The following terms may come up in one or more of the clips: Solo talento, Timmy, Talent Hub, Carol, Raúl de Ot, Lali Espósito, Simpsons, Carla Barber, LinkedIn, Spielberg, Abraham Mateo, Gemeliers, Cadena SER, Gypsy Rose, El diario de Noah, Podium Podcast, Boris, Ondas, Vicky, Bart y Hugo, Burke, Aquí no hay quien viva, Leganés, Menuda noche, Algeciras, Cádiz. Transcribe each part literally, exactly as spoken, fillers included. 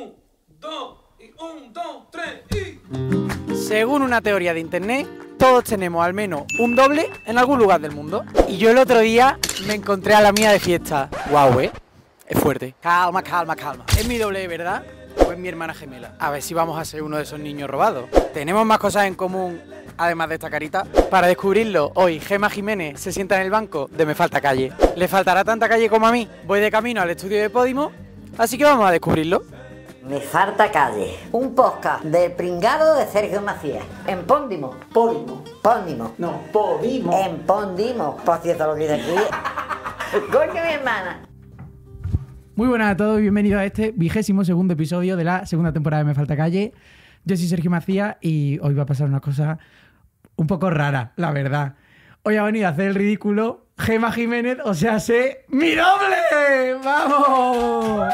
Un, dos, y un, dos, tres, y... Según una teoría de internet, todos tenemos al menos un doble en algún lugar del mundo. Y yo el otro día me encontré a la mía de fiesta. Guau, wow, eh. Es fuerte. Calma, calma, calma. Es mi doble, ¿verdad? Pues mi hermana gemela. A ver si vamos a ser uno de esos niños robados. Tenemos más cosas en común, además de esta carita. Para descubrirlo, hoy Gema Jiménez se sienta en el banco de Me Falta Calle. Le faltará tanta calle como a mí. Voy de camino al estudio de Podimo, así que vamos a descubrirlo. Me falta calle. Un podcast del pringado de Sergio Macías. En Podimo. Podimo. Podimo. No, Podimo. En Podimo. Por cierto, lo que dice aquí. Coño, mi hermana. Muy buenas a todos y bienvenidos a este vigésimo segundo episodio de la segunda temporada de Me Falta Calle. Yo soy Sergio Macías y hoy va a pasar una cosa un poco rara, la verdad. Hoy ha venido a hacer el ridículo Gema Jiménez, o sea, sé mi doble. ¡Vamos!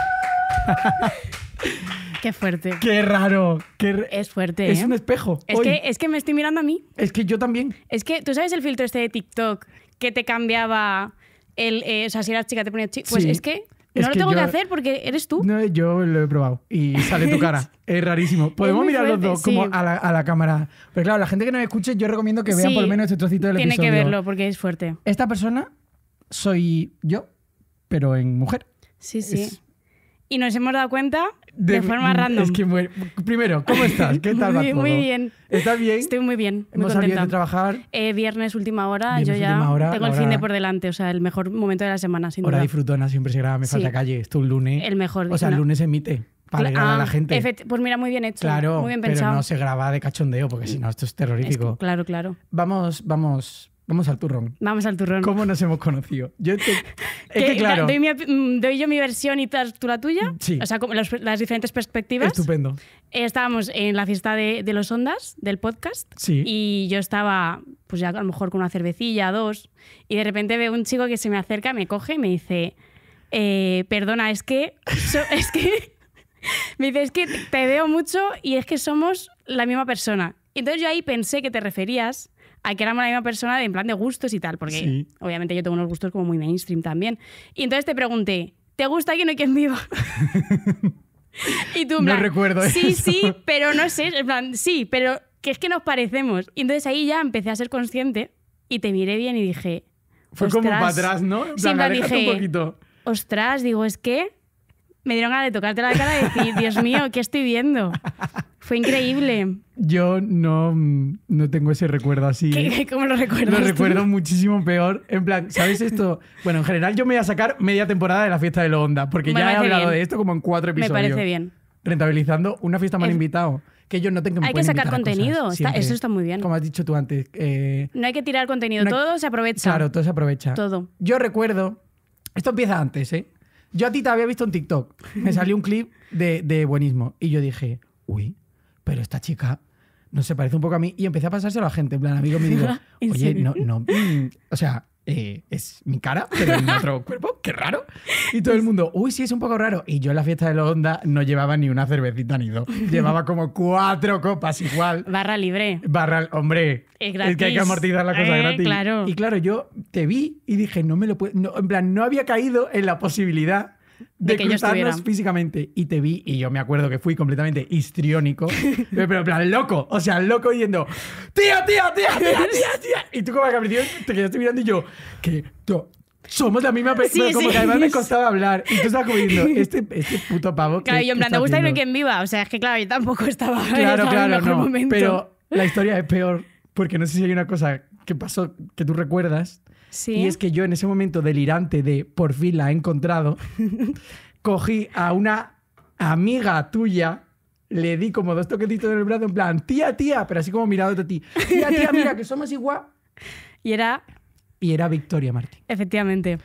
¡Qué fuerte! ¡Qué raro! Qué... Es fuerte, ¿eh? Es un espejo. Es que, es que me estoy mirando a mí. Es que yo también. Es que, ¿tú sabes el filtro este de TikTok que te cambiaba el... Eh, o sea, si eras chica te ponía chica? Pues sí. Es que... No es lo que tengo yo, que hacer porque eres tú. No, yo lo he probado y sale tu cara. Es rarísimo. Podemos es mirar fuerte, los dos como sí. a, la, a la cámara. Pero claro, la gente que nos escuche, yo recomiendo que vean sí, por lo menos este trocito del tiene episodio. Tiene que verlo porque es fuerte. Esta persona soy yo, pero en mujer. Sí, sí. Es... Y nos hemos dado cuenta de, de forma random. Es que bueno, primero, ¿cómo estás? ¿Qué tal va todo? Muy bien. ¿Estás bien? Estoy muy bien. Muy ¿Hemos contenta. salido de trabajar? Eh, viernes, última hora. Viernes, yo ya hora, tengo hora, el fin de por delante. O sea, el mejor momento de la semana, sin hora duda. Hora disfrutona, siempre se graba Me Falta sí. Calle. Esto un lunes. El mejor. O sea, el lunes se emite para alegrar ah, a la gente. Pues mira, muy bien hecho. Claro, muy bien pensado. Pero no se graba de cachondeo porque si no, esto es terrorífico. Es que, claro, claro. Vamos, vamos... Vamos al turrón. Vamos al turrón. ¿Cómo nos hemos conocido? Yo te... Es que, que claro... Doy, mi, doy yo mi versión y tú la tuya. Sí. O sea, los, las diferentes perspectivas. Estupendo. Eh, estábamos en la fiesta de, de los Ondas, del podcast. Sí. Y yo estaba, pues ya a lo mejor con una cervecilla, dos. Y de repente veo un chico que se me acerca, me coge y me dice... Eh, perdona, es que... So, es que... me dice, es que te veo mucho y es que somos la misma persona. Entonces yo ahí pensé que te referías... a que éramos la misma persona de, en plan de gustos y tal, porque sí. obviamente yo tengo unos gustos como muy mainstream también. Y entonces te pregunté, ¿te gusta Aquí no hay quien viva? Y tú, en plan, no recuerdo sí, eso. sí, pero no sé, en plan, sí, pero que es que nos parecemos. Y entonces ahí ya empecé a ser consciente y te miré bien y dije... Fue como para atrás, ¿no? En plan, aléjate dije, un poquito. Ostras, digo, es que me dieron ganas de tocarte la cara y decir, Dios mío, ¿qué estoy viendo? Fue increíble. Yo no, no tengo ese recuerdo así. ¿Qué, ¿Cómo lo recuerdas? Lo tú? recuerdo muchísimo peor. En plan, ¿sabes esto? Bueno, en general yo me voy a sacar media temporada de la fiesta de los Ondas, porque me ya me he hablado bien. de esto como en cuatro episodios. Me parece bien. Rentabilizando una fiesta mal es... invitado. Que ellos no tengan que Hay que sacar contenido. Está, eso está muy bien. Como has dicho tú antes. Eh, no hay que tirar contenido. No hay... Todo se aprovecha. Claro, todo se aprovecha. Todo. Yo recuerdo... Esto empieza antes, ¿eh? Yo a ti te había visto en TikTok. Me salió un clip de, de Buenismo. Y yo dije, uy... pero esta chica no se parece un poco a mí. Y empecé a pasárselo a la gente. En plan, amigo me dijo, oye, no, no. Mm, o sea, eh, es mi cara, pero en otro cuerpo. Qué raro. Y todo el mundo, uy, sí, es un poco raro. Y yo en la fiesta de los Ondas no llevaba ni una cervecita ni dos. Llevaba como cuatro copas igual. Barra libre. Barra, hombre. Es gratis. Es que hay que amortizar la cosa eh, gratis. Claro. Y claro, yo te vi y dije, no me lo puedo... No, en plan, no había caído en la posibilidad... De, de que cruzarnos físicamente. Y te vi, y yo me acuerdo que fui completamente histriónico, pero en plan loco, o sea, loco yendo, tía, tía, tía, tía, tía, tía. Y tú como que apareció, te quedaste mirando y yo, que no, somos la misma persona, sí, como sí, que además sí. me costaba hablar. Y tú estabas como diciendo, este, este puto pavo. Claro, yo en plan, ¿te gusta ir quien viva? O sea, es que claro, yo tampoco estaba claro, en claro, el mejor no, momento. Pero la historia es peor, porque no sé si hay una cosa que pasó que tú recuerdas. ¿Sí? Y es que yo en ese momento delirante de por fin la he encontrado, cogí a una amiga tuya, le di como dos toquetitos en el brazo en plan, tía, tía, pero así como mirado a ti, tía, tía, mira, que somos igual. Y era... Y era Victoria Martín. Efectivamente.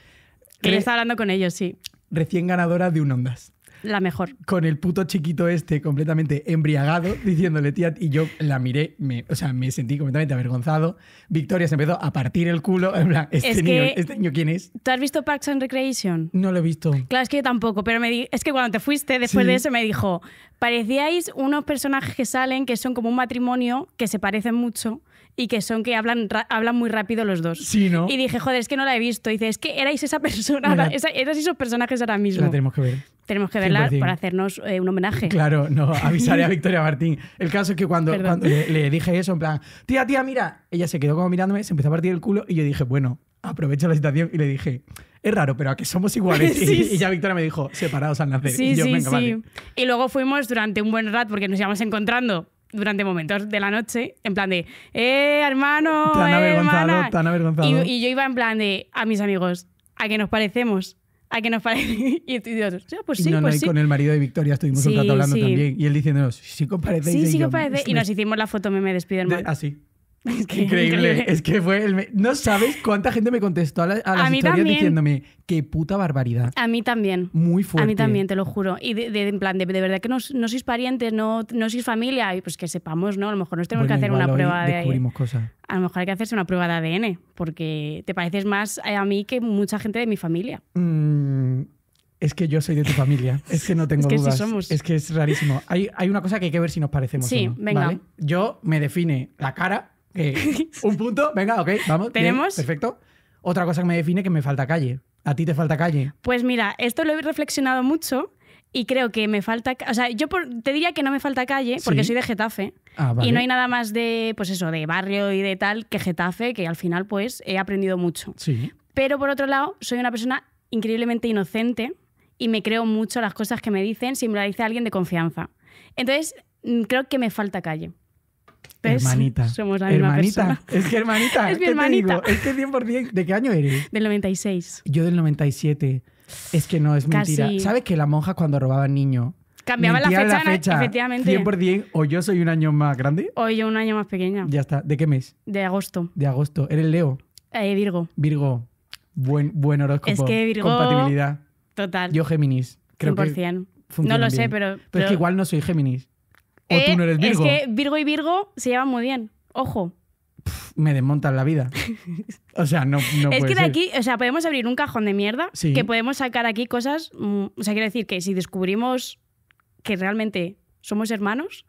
Que Re... yo estaba hablando con ellos, sí. Recién ganadora de un Ondas. La mejor. Con el puto chiquito este completamente embriagado, diciéndole tía, y yo la miré, me, o sea, me sentí completamente avergonzado. Victoria se empezó a partir el culo, en plan, este, es niño, que, este niño, ¿quién es? ¿Tú has visto Parks and Recreation? No lo he visto. Claro, es que yo tampoco, pero me di es que cuando te fuiste, después sí. de eso me dijo, parecíais unos personajes que salen, que son como un matrimonio, que se parecen mucho, y que son que hablan, hablan muy rápido los dos. Sí, ¿no? Y dije, joder, es que no la he visto. Y dice, es que erais esa persona, Mira, esa, erais esos personajes ahora mismo. La tenemos que ver. tenemos que velar cien por cien. Para hacernos eh, un homenaje. Claro, no, avisaré a Victoria Martín. El caso es que cuando, cuando le, le dije eso, en plan, tía, tía, mira, ella se quedó como mirándome, se empezó a partir el culo y yo dije, bueno, aprovecho la situación y le dije, es raro, pero a que somos iguales. Sí, y, y ya Victoria me dijo, separados al nacer. Sí, y yo, sí, venga, sí. Vale. Y luego fuimos durante un buen rato, porque nos íbamos encontrando durante momentos de la noche, en plan de, ¡eh, hermano! Tan eh, avergonzado, hermana. Tan avergonzado. Y, y yo iba en plan de, a mis amigos, a que nos parecemos. ¿A qué nos parece? Y nosotros, sí, pues sí, no, no, pues sí. Y con el marido de Victoria estuvimos sí, un rato hablando sí. también. Y él diciéndonos, sí comparecéis. Sí, sí comparecéis. Y nos hicimos la foto meme de Spiderman. Así. Es que increíble. increíble. Es que fue el... Me... No sabéis cuánta gente me contestó a, la, a las a mí historias también. Diciéndome, qué puta barbaridad. A mí también. Muy fuerte. A mí también, te lo juro. Y de, de, en plan, de, de verdad que no, no sois parientes, no, no sois familia. Y pues que sepamos, ¿no? A lo mejor nos tenemos bueno, que hacer una prueba de... descubrimos cosas. A lo mejor hay que hacerse una prueba de A D N, porque te pareces más a mí que mucha gente de mi familia. Mm, es que yo soy de tu familia. Es que no tengo es que dudas. Sí somos. Es que es rarísimo. Hay, hay una cosa que hay que ver si nos parecemos. Sí, o no, venga. ¿Vale? Yo me define la cara. Eh, un punto. Venga, ok, vamos. Tenemos. Bien, perfecto. Otra cosa que me define que me falta calle. ¿A ti te falta calle? Pues mira, esto lo he reflexionado mucho. Y creo que me falta... O sea, yo por, te diría que no me falta calle, porque sí. soy de Getafe. Ah, vale. Y no hay nada más de, pues eso, de barrio y de tal que Getafe, que al final pues he aprendido mucho. Sí. Pero por otro lado, soy una persona increíblemente inocente y me creo mucho las cosas que me dicen si me la dice alguien de confianza. Entonces, creo que me falta calle. ¿Ves? Hermanita. Somos la misma hermanita. Persona. Es que hermanita. Es mi hermanita. Es que cien por cien. ¿De qué año eres? Del noventa y seis. Yo del noventa y siete. Es que no, es casi. Mentira. ¿Sabes que las monjas cuando robaban niños cambiaban la fecha, la fecha? Efectivamente. cien por cien, o yo soy un año más grande. O yo un año más pequeña. Ya está. ¿De qué mes? De agosto. De agosto. ¿Eres Leo? Eh, Virgo. Virgo. Buen, buen horóscopo. Es que Virgo... Compatibilidad. Total. Yo Géminis. Creo cien por cien. Que no lo sé, pero, pero... Pero es que igual no soy Géminis. O eh, tú no eres Virgo. Es que Virgo y Virgo se llevan muy bien. Ojo. Pff, me desmontan la vida. O sea, no, no es que de ser. Aquí, o sea, podemos abrir un cajón de mierda sí. que podemos sacar aquí cosas. Mm, o sea, quiero decir que si descubrimos que realmente somos hermanos,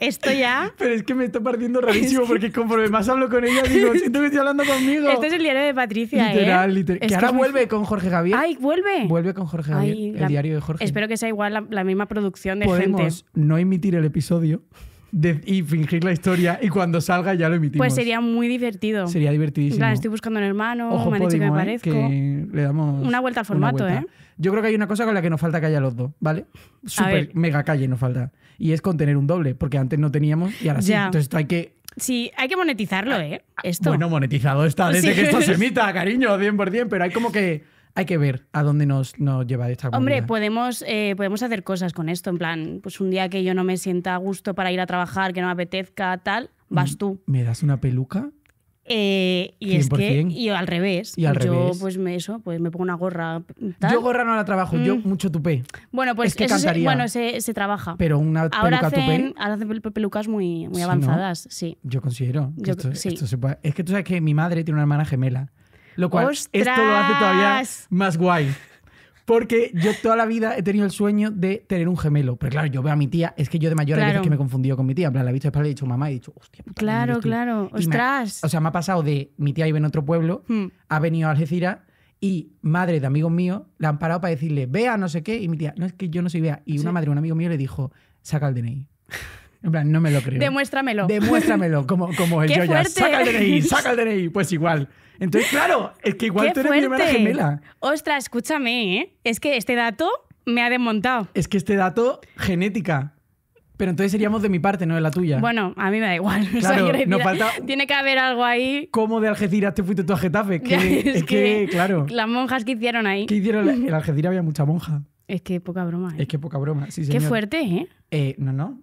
esto ya. Pero es que me está pareciendo rarísimo porque conforme más hablo con ella, digo, siento que estoy hablando conmigo. Este es el diario de Patricia. Literal, ¿eh? Literal. Es que ahora que... vuelve con Jorge Javier. ¡Ay, vuelve! Vuelve con Jorge Javier. Ay, el la... diario de Jorge. Espero que sea igual la, la misma producción de Podemos gente. Podemos no emitir el episodio. De, y fingir la historia y cuando salga ya lo emitimos. Pues sería muy divertido. Sería divertidísimo. Claro, estoy buscando a un hermano, ojo, me han Podimo, dicho que me parezco. Eh, que le damos una vuelta al formato, vuelta. ¿eh? Yo creo que hay una cosa con la que nos falta calle a los dos, ¿vale? Súper mega calle nos falta. Y es con tener un doble, porque antes no teníamos y ahora sí. Ya. Entonces esto hay que... Sí, hay que monetizarlo, ¿eh? Esto. Bueno, monetizado está desde sí. que esto se emita, cariño, cien por cien, pero hay como que... Hay que ver a dónde nos, nos lleva esta comunidad. Hombre, podemos, eh, podemos hacer cosas con esto. En plan, pues un día que yo no me sienta a gusto para ir a trabajar, que no me apetezca, tal, vas tú. ¿Me das una peluca? Eh, y es que, y al revés. Y al yo, revés. pues me, eso, pues me pongo una gorra. Tal. Yo gorra no la trabajo, mm. yo mucho tupé. Bueno, pues es que eso se, bueno, se, se trabaja. Pero una ahora peluca hacen, tupé. Ahora hacen pelucas muy, muy avanzadas, ¿no? Sí. Yo considero. Que yo, esto, sí. esto se puede... Es que tú sabes que mi madre tiene una hermana gemela. Lo cual, ¡ostras! Esto lo hace todavía más guay. Porque yo toda la vida he tenido el sueño de tener un gemelo. Pero claro, yo veo a mi tía, es que yo de mayor claro. a veces que me he confundido con mi tía. En plan, la he visto de espalda y he dicho mamá y he dicho, hostia, puta, claro, claro, ostras. Me, o sea, me ha pasado de mi tía vive en otro pueblo, hmm. ha venido a Algeciras y madre de amigos míos la han parado para decirle, Bea, no sé qué. Y mi tía, no, es que yo no soy Bea. Y una sí. madre, un amigo mío le dijo, saca el D N I. En plan, no me lo creo. Demuéstramelo. Demuéstramelo, como, como el Yoya. Saca el D N I, saca el D N I. Pues igual. Entonces, claro, es que igual tú eres mi hermana gemela. Ostras, escúchame, ¿eh? Es que este dato me ha desmontado. Es que este dato, genética. Pero entonces seríamos de mi parte, no de la tuya. Bueno, a mí me da igual. Claro, o sea, nos falta... Tiene que haber algo ahí. ¿Cómo de Algeciras te fuiste tú a Getafe? Que, es, es que, que, claro. Las monjas que hicieron ahí. ¿Qué hicieron? En Algeciras había mucha monja. Es que poca broma, ¿eh? Es que poca broma, sí, señor. Qué fuerte, ¿eh? Eh, no, no.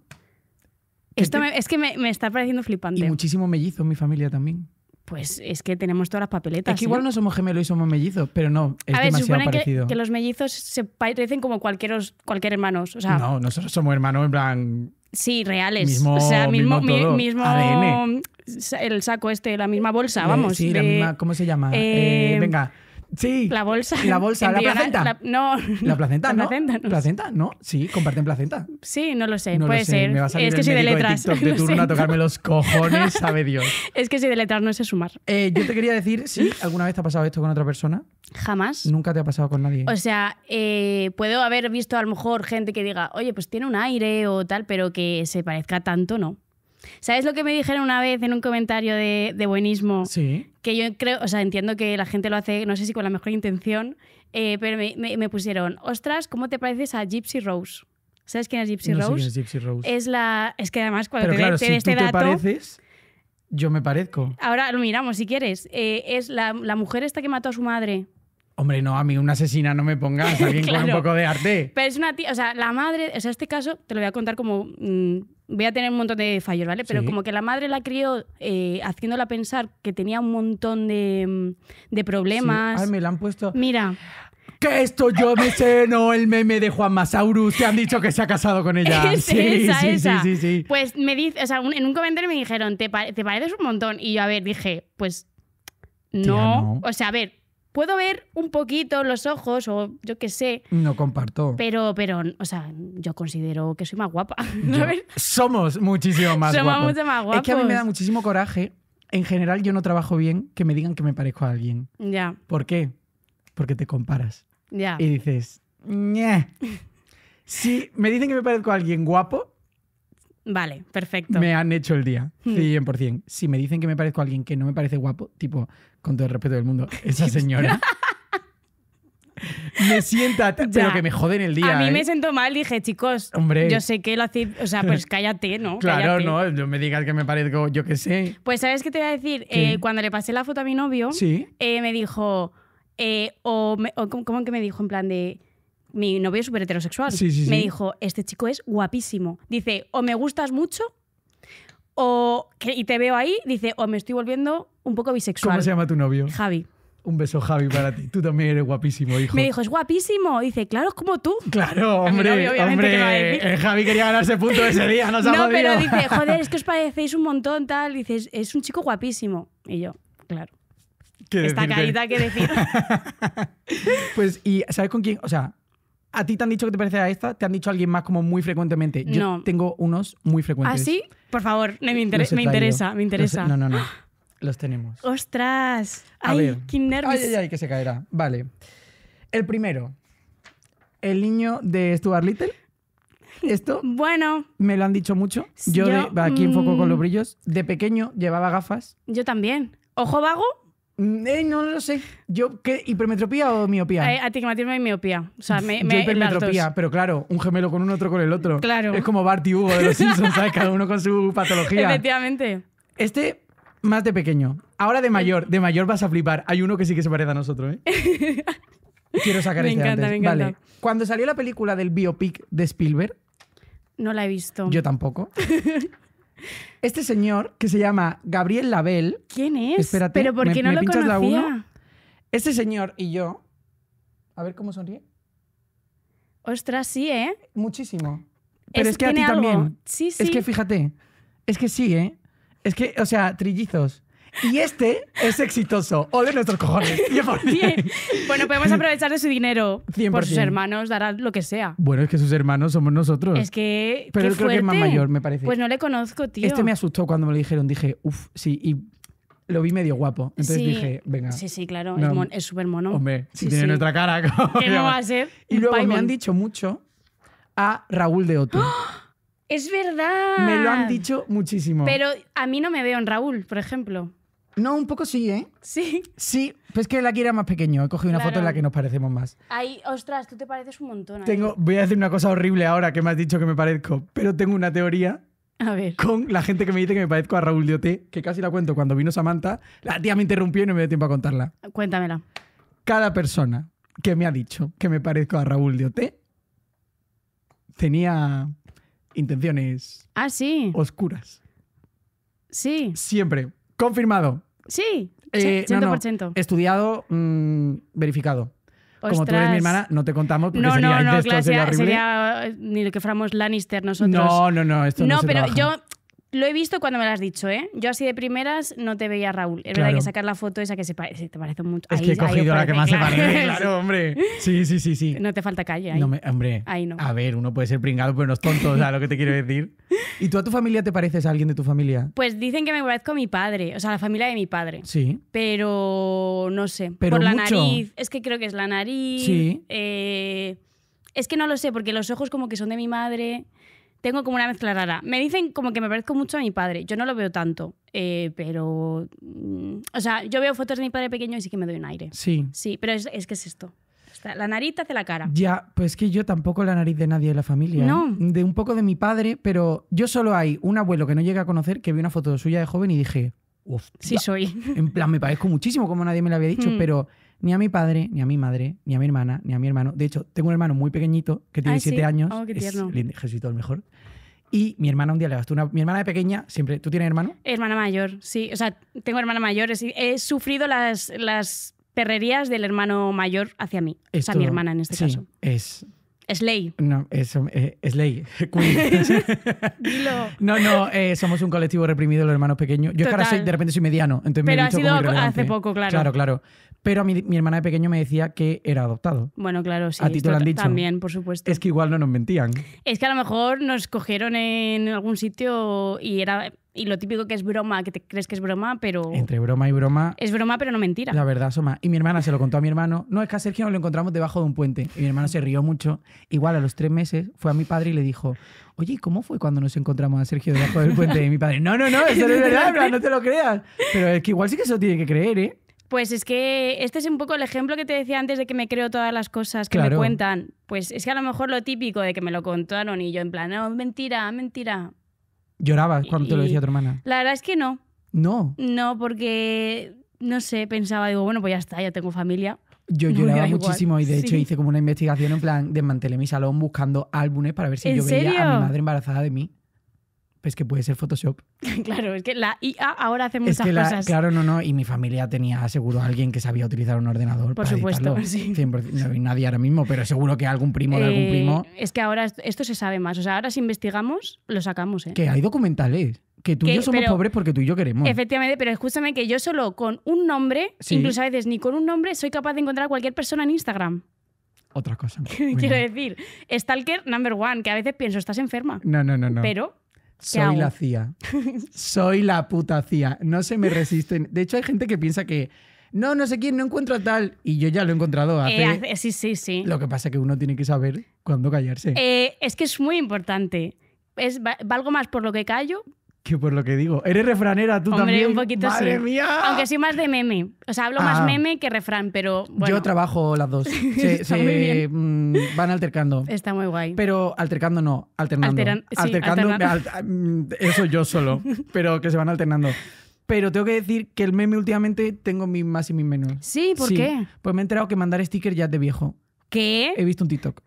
Esto te... me, es que me, me está pareciendo flipante. Y muchísimo mellizo en mi familia también. Pues es que tenemos todas las papeletas. Es que igual ¿eh? no somos gemelos y somos mellizos, pero no, es a ver, demasiado parecido. Que, que los mellizos se parecen como cualquier, cualquier hermanos. O sea, no, nosotros somos hermanos en plan... Sí, reales. Mismo, o sea, mismo, mismo, mi, mismo A D N. El saco este, la misma bolsa, vamos. Eh, sí, de, la misma... ¿Cómo se llama? Eh, eh, venga, Sí. La bolsa. La bolsa, la placenta. La, no. La placenta, ¿no? La placenta, no. Placenta, ¿no? Sí, comparten placenta. Sí, no lo sé, no puede lo sé. ser. Me va a salir es que el soy de letras. De, de turno a tocarme los cojones, sabe Dios. Es que soy de letras, no sé sumar. Eh, yo te quería decir, ¿sí? ¿Alguna vez te ha pasado esto con otra persona? Jamás. Nunca te ha pasado con nadie. O sea, eh, puedo haber visto a lo mejor gente que diga, oye, pues tiene un aire o tal, pero que se parezca tanto, no. ¿Sabes lo que me dijeron una vez en un comentario de, de buenismo? Sí. Que yo creo, o sea, entiendo que la gente lo hace, no sé si con la mejor intención, eh, pero me, me, me pusieron, ostras, ¿cómo te pareces a Gypsy Rose? ¿Sabes quién es Gypsy no Rose? No sé quién es Gypsy Rose. Es la... Es que además cuando pero te claro, de, te si de este tú te dato, pareces, yo me parezco. Ahora lo miramos si quieres. Eh, es la, la mujer esta que mató a su madre. Hombre, no, a mí una asesina no me pongas, alguien claro. con un poco de arte. Pero es una tía, o sea, la madre, o sea, este caso te lo voy a contar como, mmm, voy a tener un montón de fallos, ¿vale? Pero sí. como que la madre la crió eh, haciéndola pensar que tenía un montón de, de problemas. Sí. Ay, me la han puesto... Mira... Que esto yo me sé, no el meme de Juan Masaurus, que han dicho que se ha casado con ella. Es sí, esa, sí, esa. sí, sí, sí. Pues me dice, o sea, un, en un comentario me dijeron, ¿Te, pa- te pareces un montón? Y yo, a ver, dije, pues no. Tía, no. O sea, a ver... Puedo ver un poquito los ojos o yo qué sé. No comparto. Pero, pero, o sea, yo considero que soy más guapa. ¿No? Somos muchísimo más Somos guapos. Mucho más guapos. Es que a mí me da muchísimo coraje. En general yo no trabajo bien que me digan que me parezco a alguien. Ya. ¿Por qué? Porque te comparas. Ya. Y dices, ñeh. Si me dicen que me parezco a alguien guapo... Vale, perfecto. Me han hecho el día, cien por cien. Si me dicen que me parezco a alguien que no me parece guapo, tipo, con todo el respeto del mundo, esa señora me sienta... Ya. Pero que me joden el día. A mí ¿eh? me sentó mal, dije, chicos, hombre, yo sé que lo hacéis... O sea, pues cállate, ¿no? Claro, cállate. no, no me digas que me parezco, yo qué sé. Pues, ¿sabes qué te voy a decir? Eh, cuando le pasé la foto a mi novio, ¿sí? eh, me dijo... Eh, o, me, o ¿Cómo que me dijo? En plan de... Mi novio es súper heterosexual. Sí, sí, sí. Me dijo, este chico es guapísimo. Dice, o me gustas mucho, o que, y te veo ahí, dice, o me estoy volviendo un poco bisexual. ¿Cómo se llama tu novio? Javi. Un beso, Javi, para ti. Tú también eres guapísimo, hijo. Me dijo, es guapísimo. Dice, claro, es como tú. Claro, hombre, novio, obviamente, hombre. Que no el Javi quería ganarse punto ese día, no se ha No, jodido. Pero dice, joder, es que os parecéis un montón, tal. Dice, es, es un chico guapísimo. Y yo, claro. Esta carita que decir. Pues, ¿y sabes con quién? O sea... ¿A ti te han dicho que te parece a esta? ¿Te han dicho a alguien más como muy frecuentemente? Yo no. tengo unos muy frecuentes. ¿Ah, sí? Por favor, me, inter me interesa, me interesa. Los, no, no, no. Los tenemos. ¡Ostras! A ¡Ay, ver. qué nervios! ¡Ay, ay, ay, que se caerá! Vale. El primero. El niño de Stuart Little. Esto bueno, me lo han dicho mucho. Yo, yo de, aquí enfoco mmm... con los brillos. De pequeño llevaba gafas. Yo también. ¿Ojo vago? Eh, no lo sé. Yo, ¿qué? ¿Hipermetropía o miopía? Eh, Astigmatismo y miopía. O sea, me, me, Yo hipermetropía, pero claro, un gemelo con uno, otro con el otro. Claro. Es como Bart y Hugo de los Simpsons, ¿sabes? Cada uno con su patología. Efectivamente. Este, más de pequeño. Ahora de mayor. De mayor vas a flipar. Hay uno que sí que se parece a nosotros, ¿eh? Quiero sacar me este encanta, antes. Me encanta, vale. Cuando salió la película del biopic de Spielberg... No la he visto. Yo tampoco. Este señor, que se llama Gabriel Label... ¿Quién es? Espérate, ¿pero por qué no lo conocía? Este señor y yo... A ver cómo sonríe. Ostras, sí, ¿eh? Muchísimo. Pero es que a ti también. Sí, sí. Es que fíjate. Es que sí, ¿eh? Es que, o sea, trillizos. Y este es exitoso. ¡Ole nuestros cojones! cien por cien. Bueno, podemos aprovechar de su dinero. cien por cien. Por sus hermanos dará lo que sea. Bueno, es que sus hermanos somos nosotros. Es que... Pero él creo que es más mayor, me parece. Pues no le conozco, tío. Este me asustó cuando me lo dijeron. Dije, uff, sí. Y lo vi medio guapo. Entonces sí. dije, venga. Sí, sí, claro. No, es súper mono. Hombre, si sí, tiene sí. nuestra cara. ¿Qué no va a ser? Y luego Paimon. Me han dicho mucho a Raúl de Ot. ¡Oh! ¡Es verdad! Me lo han dicho muchísimo. Pero a mí no me veo en Raúl, por ejemplo. No, un poco sí, ¿eh? Sí. Sí, pues que la que era más pequeño. He cogido una claro. foto en la que nos parecemos más. Ay, ostras, tú te pareces un montón. Tengo, voy a decir una cosa horrible ahora que me has dicho que me parezco, pero tengo una teoría a ver. con la gente que me dice que me parezco a Raúl de Ot, que casi la cuento cuando vino Samantha. La tía me interrumpió y no me dio tiempo a contarla. Cuéntamela. Cada persona que me ha dicho que me parezco a Raúl de Ot tenía intenciones ah, sí. oscuras. Sí. Siempre. Confirmado. Sí, eh, cien por ciento. No, no. Estudiado, mmm, verificado. Ostras. Como tú eres mi hermana, no te contamos porque no, sería, no, no, claro, sería, sería ni lo que fuéramos Lannister nosotros. No, no, no. Esto no, no se pero trabaja. Yo Lo he visto cuando me lo has dicho, ¿eh? Yo así de primeras no te veía, Raúl. Es claro. Verdad que sacar la foto esa que se parece, te parece mucho. Es ahí, que he cogido la que más claro. se parece, claro, hombre. Sí, sí, sí, sí. No te falta calle ahí. No me, hombre, ahí no. A ver, uno puede ser pringado, pero no es tonto, o sea, lo que te quiero decir. ¿Y tú a tu familia te pareces a alguien de tu familia? Pues dicen que me parezco a mi padre, o sea, a la familia de mi padre. Sí. Pero no sé. Pero por la mucho. Nariz. Es que creo que es la nariz. Sí. Eh, es que no lo sé, porque los ojos como que son de mi madre. Tengo como una mezcla rara. Me dicen como que me parezco mucho a mi padre. Yo no lo veo tanto, eh, pero... Mm, o sea, yo veo fotos de mi padre pequeño y sí que me doy un aire. Sí. Sí, pero es, es que es esto. La nariz te hace la cara. Ya, pues es que yo tampoco la nariz de nadie de la familia. No. ¿Eh? De un poco de mi padre, pero yo solo hay un abuelo que no llegué a conocer que vi una foto suya de joven y dije... Hostia, sí soy. En plan, me parezco muchísimo, como nadie me lo había dicho, mm. pero... Ni a mi padre, ni a mi madre, ni a mi hermana, ni a mi hermano. De hecho, tengo un hermano muy pequeñito que tiene Ay, siete sí. años. Oh, qué tierno. Es Jesuito el mejor. Y mi hermana un día le gastó una... Mi hermana de pequeña siempre... ¿Tú tienes hermano? Hermana mayor, sí. O sea, tengo hermana mayor. He sufrido las, las perrerías del hermano mayor hacia mí. Esto, o sea, mi hermana en este sí, caso. es... Es ley. No, es, es ley. Dilo. No, no, eh, somos un colectivo reprimido, los hermanos pequeños. Yo ahora soy, de repente soy mediano. Entonces Pero me he ha sido como hace poco, claro. Claro, claro. Pero a mi, mi hermana de pequeño me decía que era adoptado. Bueno, claro, sí. A ti te lo han dicho. También, por supuesto. Es que igual no nos mentían. Es que a lo mejor nos cogieron en algún sitio y era... Y lo típico que es broma, que te crees que es broma, pero... Entre broma y broma... Es broma, pero no mentira. La verdad, Soma. Y mi hermana se lo contó a mi hermano. No, es que a Sergio nos lo encontramos debajo de un puente. Y mi hermano se rió mucho. Igual, a los tres meses, fue a mi padre y le dijo... Oye, ¿cómo fue cuando nos encontramos a Sergio debajo del puente? Y mi padre... No, no, no, eso no es verdad, no te lo creas. Pero es que igual sí que se lo tiene que creer, ¿eh? Pues es que este es un poco el ejemplo que te decía antes de que me creo todas las cosas que claro. me cuentan. Pues es que a lo mejor lo típico de que me lo contaron y yo en plan... No, mentira, mentira... ¿Llorabas cuando y, te lo decía tu hermana? La verdad es que no. ¿No? No, porque, no sé, pensaba, digo, bueno, pues ya está, ya tengo familia. Yo no lloraba muchísimo igual. Y de sí. hecho hice como una investigación en plan, desmantelé mi salón buscando álbumes para ver si yo serio? veía a mi madre embarazada de mí. Pues que puede ser Photoshop. Claro, es que la I A ahora hace muchas es que la, cosas. Claro, no, no. Y mi familia tenía seguro a alguien que sabía utilizar un ordenador Por para supuesto, editarlo. Sí. cien por ciento, no hay nadie ahora mismo, pero seguro que algún primo de eh, algún primo... Es que ahora esto se sabe más. O sea, ahora si investigamos, lo sacamos, ¿eh? Que hay documentales. Que tú que, y yo somos pero, pobres porque tú y yo queremos. Efectivamente, pero escúchame que yo solo con un nombre, sí. incluso a veces ni con un nombre, soy capaz de encontrar a cualquier persona en Instagram. Otra cosa. Quiero bien. decir, stalker number one, que a veces pienso, estás enferma. No, no, no. no. Pero... Soy hago? la C I A. Soy la puta C I A. No se me resisten. De hecho, hay gente que piensa que no, no sé quién, no encuentro tal. Y yo ya lo he encontrado hace... Eh, hace sí, sí, sí. Lo que pasa es que uno tiene que saber cuándo callarse. Eh, es que es muy importante. Es, valgo más por lo que callo... Que por lo que digo. ¿Eres refranera tú Hombre, también? Hombre, un poquito ¡Madre sí. mía! Aunque soy más de meme. O sea, hablo ah. más meme que refrán, pero bueno. Yo trabajo las dos. Se, se bien. Van altercando. Está muy guay. Pero altercando no, alternando. Alteran, sí, altercando. alternando. Al, eso yo solo, pero que se van alternando. Pero tengo que decir que el meme últimamente tengo mis más y mis menos. ¿Sí? ¿Por sí. qué? Pues me he enterado que mandar stickers ya es de viejo. ¿Qué? He visto un TikTok.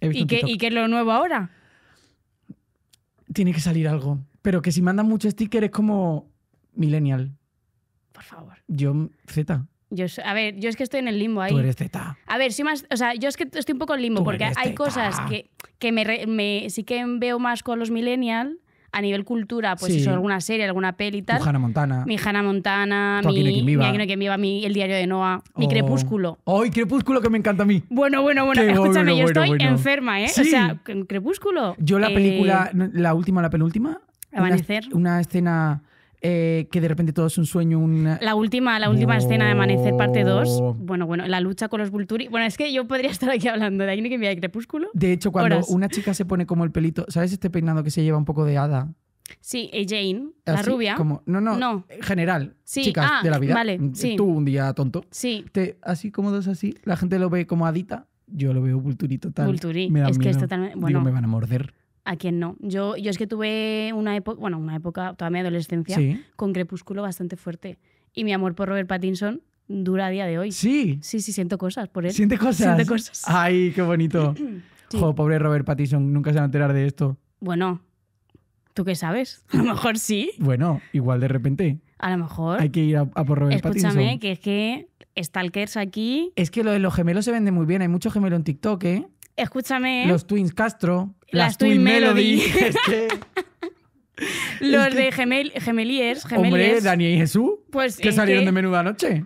He visto ¿Y, un qué, TikTok. ¿Y qué es lo nuevo ahora? Tiene que salir algo. Pero que si mandan mucho sticker es como millennial. Por favor. Yo, Z. Yo, a ver, yo es que estoy en el limbo ahí. Tú eres Z. A ver, soy más, o sea, yo es que estoy un poco en limbo Tú porque hay cosas que, que me, me, sí que veo más con los millennial a nivel cultura, pues sí. eso, alguna serie, alguna peli y tal. Mi Hannah Montana. Mi Hannah Montana, mi Aquí no hay quien viva, mi, Aquí no hay quien viva mi, El diario de Noah, oh. mi Crepúsculo. ¡Ay, oh, Crepúsculo que me encanta a mí! Bueno, bueno, bueno, Qué escúchame, bueno, yo estoy bueno. enferma, ¿eh? Sí. O sea, Crepúsculo. Yo la eh... película, la última, la penúltima... Amanecer. Una, una escena eh, que de repente todo es un sueño. Una... La última, la última oh. escena de Amanecer, parte dos. Bueno, bueno, la lucha con los Vulturi. Bueno, es que yo podría estar aquí hablando de Aquí no hay quien viva, de Crepúsculo. De hecho, cuando Horas. una chica se pone como el pelito, ¿sabes este peinado que se lleva un poco de hada? Sí, Jane, Así, la rubia. Como, no, no, no, general, sí, chicas ah, de la vida. Vale, sí. Tú un día tonto. Sí. Te, así como dos así, la gente lo ve como hadita. Yo lo veo Vulturi total. Vulturi. Es miedo. que es totalmente... Bueno, Digo, me van a morder. ¿A quién no? Yo, yo es que tuve una época, bueno, una época, toda mi adolescencia, ¿Sí? con Crepúsculo bastante fuerte. Y mi amor por Robert Pattinson dura a día de hoy. ¿Sí? Sí, sí, siento cosas por él. ¿Siente cosas? Siento cosas. ¡Ay, qué bonito! Sí. Jo, pobre Robert Pattinson, nunca se va a enterar de esto. Bueno, ¿tú qué sabes? A lo mejor sí. Bueno, igual de repente. A lo mejor. Hay que ir a, a por Robert Escúchame, Pattinson. Escúchame, que es que stalkers aquí... Es que lo de los gemelos se vende muy bien. Hay mucho gemelo en TikTok, ¿eh? Escúchame. Los Twins Castro. Las, las Twin Melody. Melody. Es que... Los es que... de Gemel, Gemeliers, Gemeliers. Hombre, Dani y Jesús, pues que salieron que... de Menuda Noche.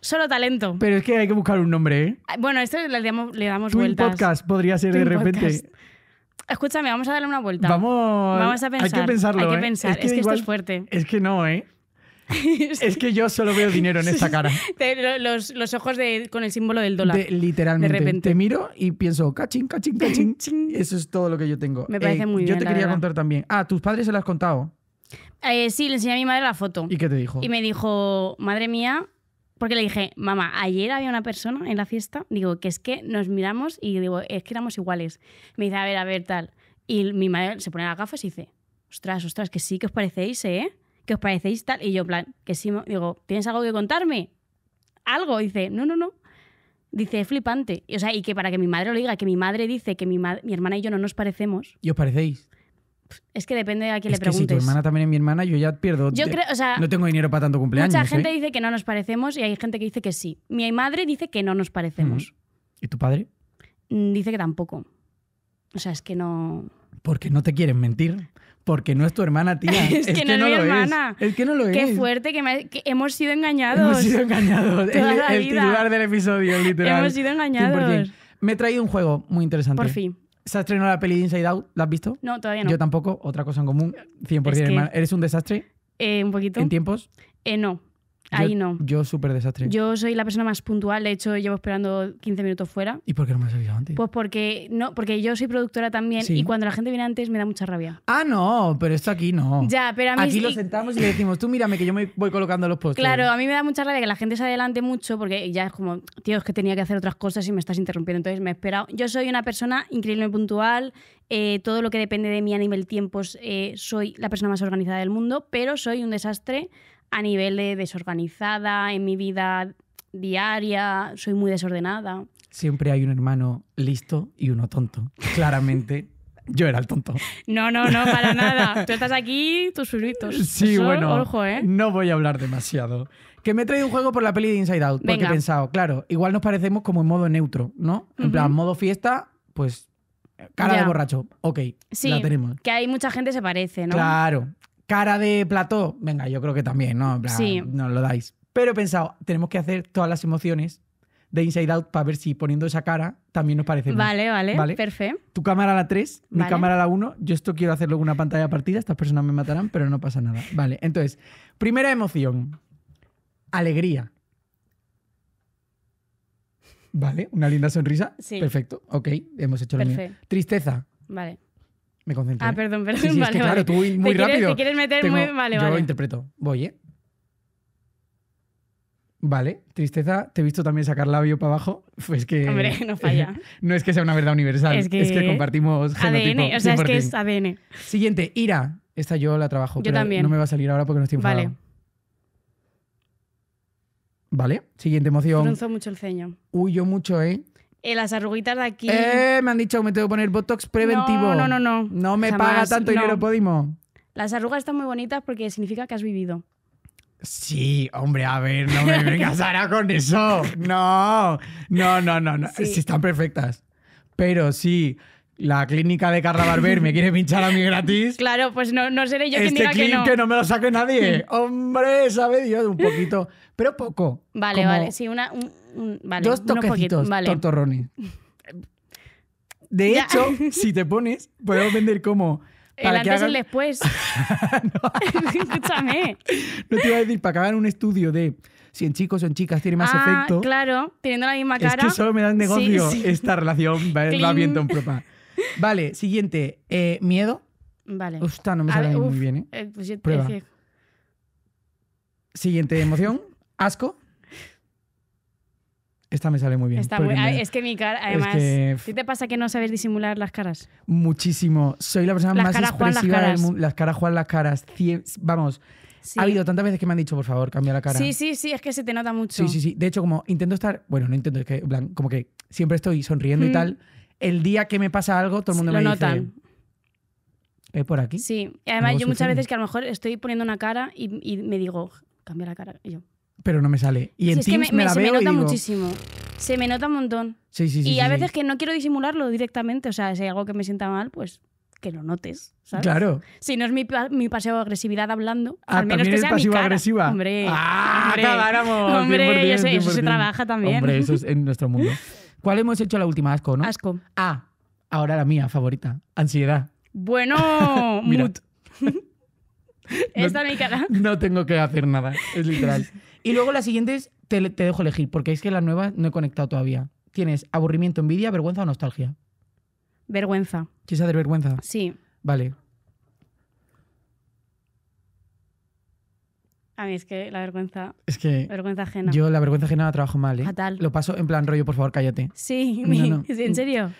Solo talento. Pero es que hay que buscar un nombre, ¿eh? Bueno, esto le damos, le damos Twin vueltas. Podcast podría ser Twin de repente. Podcast. Escúchame, vamos a darle una vuelta. Vamos, vamos a pensar. Hay que pensarlo, Hay que pensar. ¿eh? Es que, es que igual, esto es fuerte. Es que no, ¿eh? Sí. Es que yo solo veo dinero en esta cara. Los, los ojos de, con el símbolo del dólar. De, literalmente. De repente. Te miro y pienso, cachín, cachín, cachín. Eso es todo lo que yo tengo. Me parece eh, muy yo bien. Yo te quería verdad. contar también. Ah, ¿tus padres se lo has contado? Eh, sí, le enseñé a mi madre la foto. ¿Y qué te dijo? Y me dijo, madre mía... Porque le dije, mamá, ayer había una persona en la fiesta, digo, que es que nos miramos y digo, es que éramos iguales. Me dice, a ver, a ver, tal. Y mi madre se pone las gafas y dice, ostras, ostras, que sí, que os parecéis, ¿eh? Que os parecéis tal. Y yo, plan, que sí, digo, ¿tienes algo que contarme? ¿Algo? Y dice, no, no, no. Dice, es flipante. Y, o sea, y que para que mi madre lo diga, que mi madre dice que mi, mi hermana y yo no nos parecemos. ¿Y os parecéis? Es que depende de a quién es le preguntes. Que si tu hermana también es mi hermana, yo ya pierdo. Yo creo, o sea, no tengo dinero para tanto cumpleaños. Mucha gente ¿eh? dice que no nos parecemos y hay gente que dice que sí. Mi madre dice que no nos parecemos. ¿Y tu padre? Dice que tampoco. O sea, es que no... Porque no te quieren mentir. Porque no es tu hermana, tía. es, es que, que no, no es mi hermana. Es. es que no lo Qué es. Qué fuerte que, me... que hemos sido engañados. Hemos sido engañados. Toda el la el vida. titular del episodio, literal. Hemos sido engañados. cien por ciento. Me he traído un juego muy interesante. Por fin. ¿Se ha estrenado la peli de Inside Out? ¿La has visto? No, todavía no. Yo tampoco. Otra cosa en común. cien por ciento, es que, hermana. ¿Eres un desastre? Eh, un poquito. ¿En tiempos? Eh, no. Ahí yo, no. Yo súper desastre. Yo soy la persona más puntual. De hecho, llevo esperando quince minutos fuera. ¿Y por qué no me has avisado antes? Pues porque, no, porque yo soy productora también sí. y cuando la gente viene antes me da mucha rabia. Ah, no. Pero esto aquí no. Ya, pero a mí... Aquí sí... lo sentamos y le decimos, tú mírame que yo me voy colocando los postres. Claro, a mí me da mucha rabia que la gente se adelante mucho porque ya es como, tío, es que tenía que hacer otras cosas y me estás interrumpiendo. Entonces me he esperado. Yo soy una persona increíblemente puntual. Eh, todo lo que depende de mí a nivel tiempos eh, soy la persona más organizada del mundo, pero soy un desastre a nivel de desorganizada, en mi vida diaria, soy muy desordenada. Siempre hay un hermano listo y uno tonto. Claramente, yo era el tonto. No, no, no, para nada. Tú estás aquí, tus suritos. Sí, Eso, bueno, ojo, ¿eh? no voy a hablar demasiado. Que me he traído un juego por la peli de Inside Out, porque Venga. he pensado, claro, igual nos parecemos como en modo neutro, ¿no? En uh-huh. plan, modo fiesta, pues cara ya. de borracho. Ok, sí, la tenemos. Que hay mucha gente se parece, ¿no? Claro. Cara de plató, venga, yo creo que también, ¿no? En plan, sí. no lo dais. Pero he pensado, tenemos que hacer todas las emociones de Inside Out para ver si poniendo esa cara también nos parecemos. Vale, vale, ¿Vale? perfecto. Tu cámara la tres, vale. mi cámara la uno. Yo esto quiero hacerlo con una pantalla partida, estas personas me matarán, pero no pasa nada. Vale, entonces, primera emoción, alegría. Vale, una linda sonrisa. Sí. Perfecto, ok, hemos hecho lo mismo. Tristeza. Vale. Me concentré. Ah, perdón, perdón. Sí, sí, vale, es que, vale. claro, tú muy ¿Te rápido. Quieres, te quieres meter Tengo, muy... Vale, yo vale. Yo interpreto. Voy, ¿eh? Vale. Tristeza, te he visto también sacar labio para abajo. Pues que... Hombre, no falla. No es que sea una verdad universal. Es que, es que compartimos genotipo. A D N, o sea, es que es A D N. Siguiente, ira. Esta yo la trabajo. Yo pero también. No me va a salir ahora porque no estoy enfadado. Vale. Vale. Siguiente emoción. Frunzo mucho el ceño. Uy, yo mucho, ¿eh? Eh, las arruguitas de aquí. Eh, me han dicho que me tengo que poner botox preventivo. No, no, no. No, no me Jamás, paga tanto no. dinero Podimo. Las arrugas están muy bonitas porque significa que has vivido. Sí, hombre, a ver, no me vengas ahora con eso. No, no, no, no. no. Sí. Sí, están perfectas. Pero sí. La clínica de Carla Barber me quiere pinchar a mí gratis. Claro, pues no, no seré yo este quien diga clip que no. que no me lo saque nadie. Hombre, sabe Dios, un poquito. Pero poco. Vale, vale. Sí, una, un, un, vale dos toquecitos vale. tortorrones. De ya. hecho, si te pones, podemos vender como... Para el antes hagan... y el después. no. Escúchame. No te iba a decir, para que hagan un estudio de... Si en chicos o en chicas tiene más ah, efecto... claro, teniendo la misma cara... Es que solo me dan negocio. Sí, sí. Esta relación va, va viento en propa. Vale, siguiente. Eh, ¿Miedo? Vale. Usta, no me sale muy bien, ¿eh? eh pues yo Prueba. Te siguiente emoción. ¿Asco? Esta me sale muy bien. Está muy... Me... Es que mi cara, además... Es que... ¿Qué te pasa que no sabes disimular las caras? Muchísimo. Soy la persona las más caras expresiva las del mundo. Las caras juegan las caras. Cien... Vamos... Sí. Ha habido tantas veces que me han dicho, por favor, cambia la cara. Sí, sí, sí, es que se te nota mucho. Sí, sí, sí. De hecho, como intento estar... Bueno, no intento, es que como que siempre estoy sonriendo mm. y tal... El día que me pasa algo, todo el mundo sí, me lo dice... Notan. ¿Es por aquí? Sí. Además, yo muchas veces que a lo mejor estoy poniendo una cara y, y me digo, cambia la cara. Y yo. Pero no me sale. Y sí, en es Teams que me, me la se veo me nota y digo... muchísimo. Se me nota un montón. Sí, sí, sí. Y sí, a veces sí. que no quiero disimularlo directamente. O sea, si hay algo que me sienta mal, pues que lo notes, ¿sabes? Claro. Si no es mi, mi pasivo-agresividad hablando, ah, al menos que sea mi cara. ¿Pasivo-agresiva? Hombre, ah, hombre, acabáramos. Hombre, eso, eso se trabaja también. Hombre, eso es en nuestro mundo. ¿Cuál hemos hecho la última? Asco, ¿no? Asco. Ah, ahora la mía favorita. Ansiedad. Bueno, mood. Esta no, mi cara. No tengo que hacer nada, es literal. Y luego la siguiente es, te, te dejo elegir, porque es que las nuevas no he conectado todavía. Tienes aburrimiento, envidia, vergüenza o nostalgia. Vergüenza. ¿Quieres hacer vergüenza? Sí. Vale. A mí es que la vergüenza... Es que... Vergüenza ajena. Yo la vergüenza ajena la trabajo mal, ¿eh? Fatal. Lo paso en plan rollo, por favor, cállate. Sí, no, no. ¿En serio?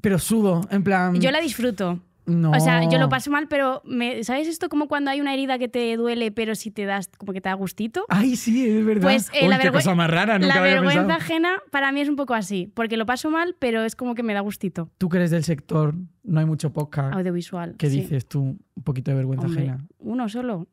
Pero sudo, en plan... Yo la disfruto. No. O sea, yo lo paso mal, pero... Me, ¿sabes esto como cuando hay una herida que te duele, pero si te das, como que te da gustito? Ay, sí, es verdad. Pues eh, Uy, la qué cosa más rara, nunca la había vergüenza pensado. Ajena para mí es un poco así, porque lo paso mal, pero es como que me da gustito. Tú que eres del sector, no hay mucho podcast. Audiovisual, ¿qué sí. dices tú? Un poquito de vergüenza Hombre, ajena. Uno solo.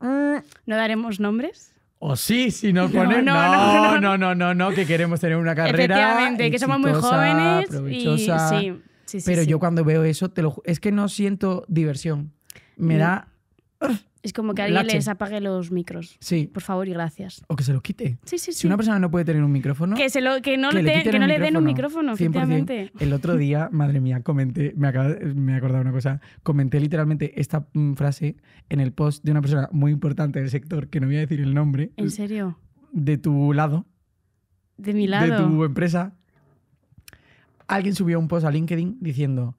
¿No daremos nombres? O oh, sí, si nos no, ponen... No no no, no, no, no, no, no, que queremos tener una carrera efectivamente, que somos muy jóvenes y sí. Sí, sí, pero sí. yo cuando veo eso, te lo es que no siento diversión. Me no. da... Es como que alguien lache. Les apague los micros. Sí. Por favor y gracias. O que se los quite. Sí, sí, sí. Si una persona no puede tener un micrófono... Que, se lo, que no, que le, te, que no le den un micrófono, efectivamente. El otro día, madre mía, comenté... Me, acabo, me he acordado una cosa. Comenté literalmente esta frase en el post de una persona muy importante del sector, que no voy a decir el nombre. ¿En serio? De tu lado. ¿De mi lado? De tu empresa. Alguien subió un post a LinkedIn diciendo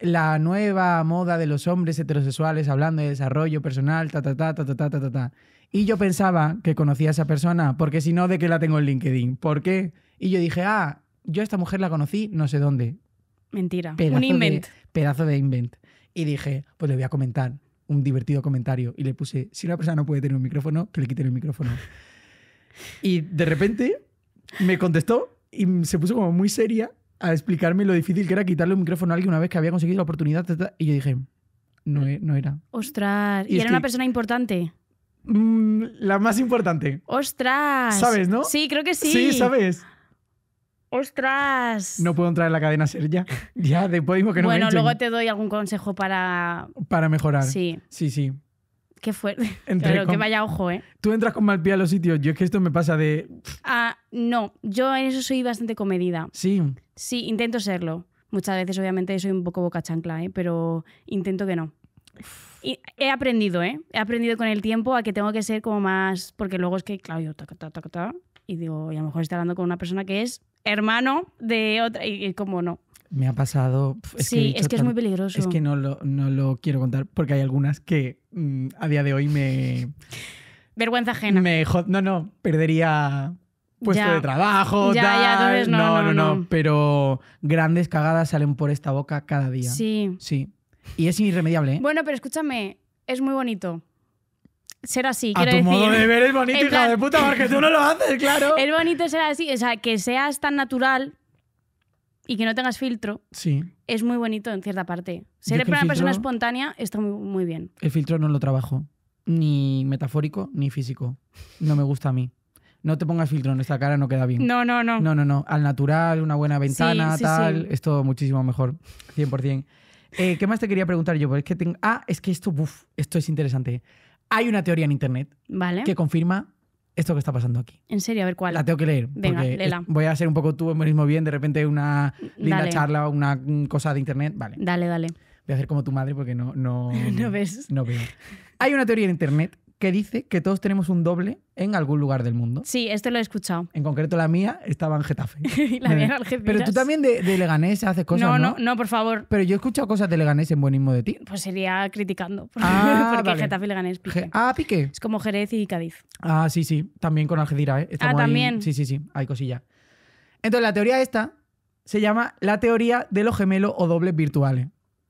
la nueva moda de los hombres heterosexuales hablando de desarrollo personal, ta, ta, ta, ta, ta, ta, ta, ta. Y yo pensaba que conocía a esa persona, porque si no, ¿de qué la tengo en LinkedIn? ¿Por qué? Y yo dije, ah, yo a esta mujer la conocí no sé dónde. Mentira. Pedazo un invent. De, pedazo de invent. Y dije, pues le voy a comentar un divertido comentario. Y le puse, si una persona no puede tener un micrófono, que le quiten el micrófono. Y de repente me contestó y se puso como muy seria a explicarme lo difícil que era quitarle un micrófono a alguien una vez que había conseguido la oportunidad. Ta, ta, y yo dije, no, no era. ¡Ostras! ¿Y, ¿Y era una persona importante? Mmm, la más importante. ¡Ostras! ¿Sabes, no? Sí, creo que sí. Sí, ¿sabes? ¡Ostras! No puedo entrar en la cadena SER ya. Ya, de Podimo que no bueno, me Bueno, luego te doy algún consejo para... Para mejorar. Sí. Sí, sí. Qué fuerte. Claro, con... que vaya ojo, ¿eh? Tú entras con mal pie a los sitios. Yo es que esto me pasa de... Ah, no, yo en eso soy bastante comedida. Sí. Sí, intento serlo. Muchas veces, obviamente, soy un poco boca chancla, ¿eh? Pero intento que no. Y he aprendido, ¿eh? He aprendido con el tiempo a que tengo que ser como más... Porque luego es que, claro, yo... Ta, ta, ta, ta, y digo, y a lo mejor estoy hablando con una persona que es hermano de otra... Y, y como no. Me ha pasado... Es sí, que he dicho es que es tan... muy peligroso. Es que no lo, no lo quiero contar porque hay algunas que mmm, a día de hoy me... Vergüenza ajena. Me jod... No, no, perdería puesto ya. de trabajo, ya, tal... Ya, entonces no, no, no, no, no, no. Pero grandes cagadas salen por esta boca cada día. Sí. Sí. Y es irremediable, ¿eh? Bueno, pero escúchame, es muy bonito. Ser así, quiero decir. A tu modo de ver es bonito, hija plan... de puta, porque tú no lo haces, claro. Es bonito ser así, o sea, que seas tan natural... Y que no tengas filtro, sí. es muy bonito en cierta parte. Ser una persona espontánea está muy, muy bien. El filtro no lo trabajo, ni metafórico ni físico. No me gusta a mí. No te pongas filtro en esta cara, no queda bien. No, no, no. No, no, no. Al natural, una buena ventana, sí, sí, tal. Sí. Esto muchísimo mejor, cien por cien. Eh, ¿Qué más te quería preguntar yo? Porque es que tengo... Ah, es que esto, uf, esto es interesante. Hay una teoría en Internet ¿Vale? que confirma... Esto que está pasando aquí. ¿En serio? A ver cuál. La tengo que leer. Venga, léela. Voy a hacer un poco tu buenismo bien, de repente una linda dale. charla o una cosa de internet. Vale. Dale, dale. Voy a hacer como tu madre porque no... No, ¿No ves. No veo. Hay una teoría en internet que dice que todos tenemos un doble en algún lugar del mundo. Sí, esto lo he escuchado. En concreto la mía estaba en Getafe. La mía en Algeciras. Pero tú también de, de Leganés haces cosas, ¿no? No, no, no, por favor. Pero yo he escuchado cosas de Leganés en buenismo de ti. Pues sería criticando. Porque, ah, porque vale. Getafe y Leganés pique. Ge ah, pique. Es como Jerez y Cádiz. Ah, sí, sí. También con Algeciras, ¿eh? Estamos ah, también. Ahí. Sí, sí, sí. Hay cosilla. Entonces la teoría esta se llama la teoría de los gemelos o dobles virtuales.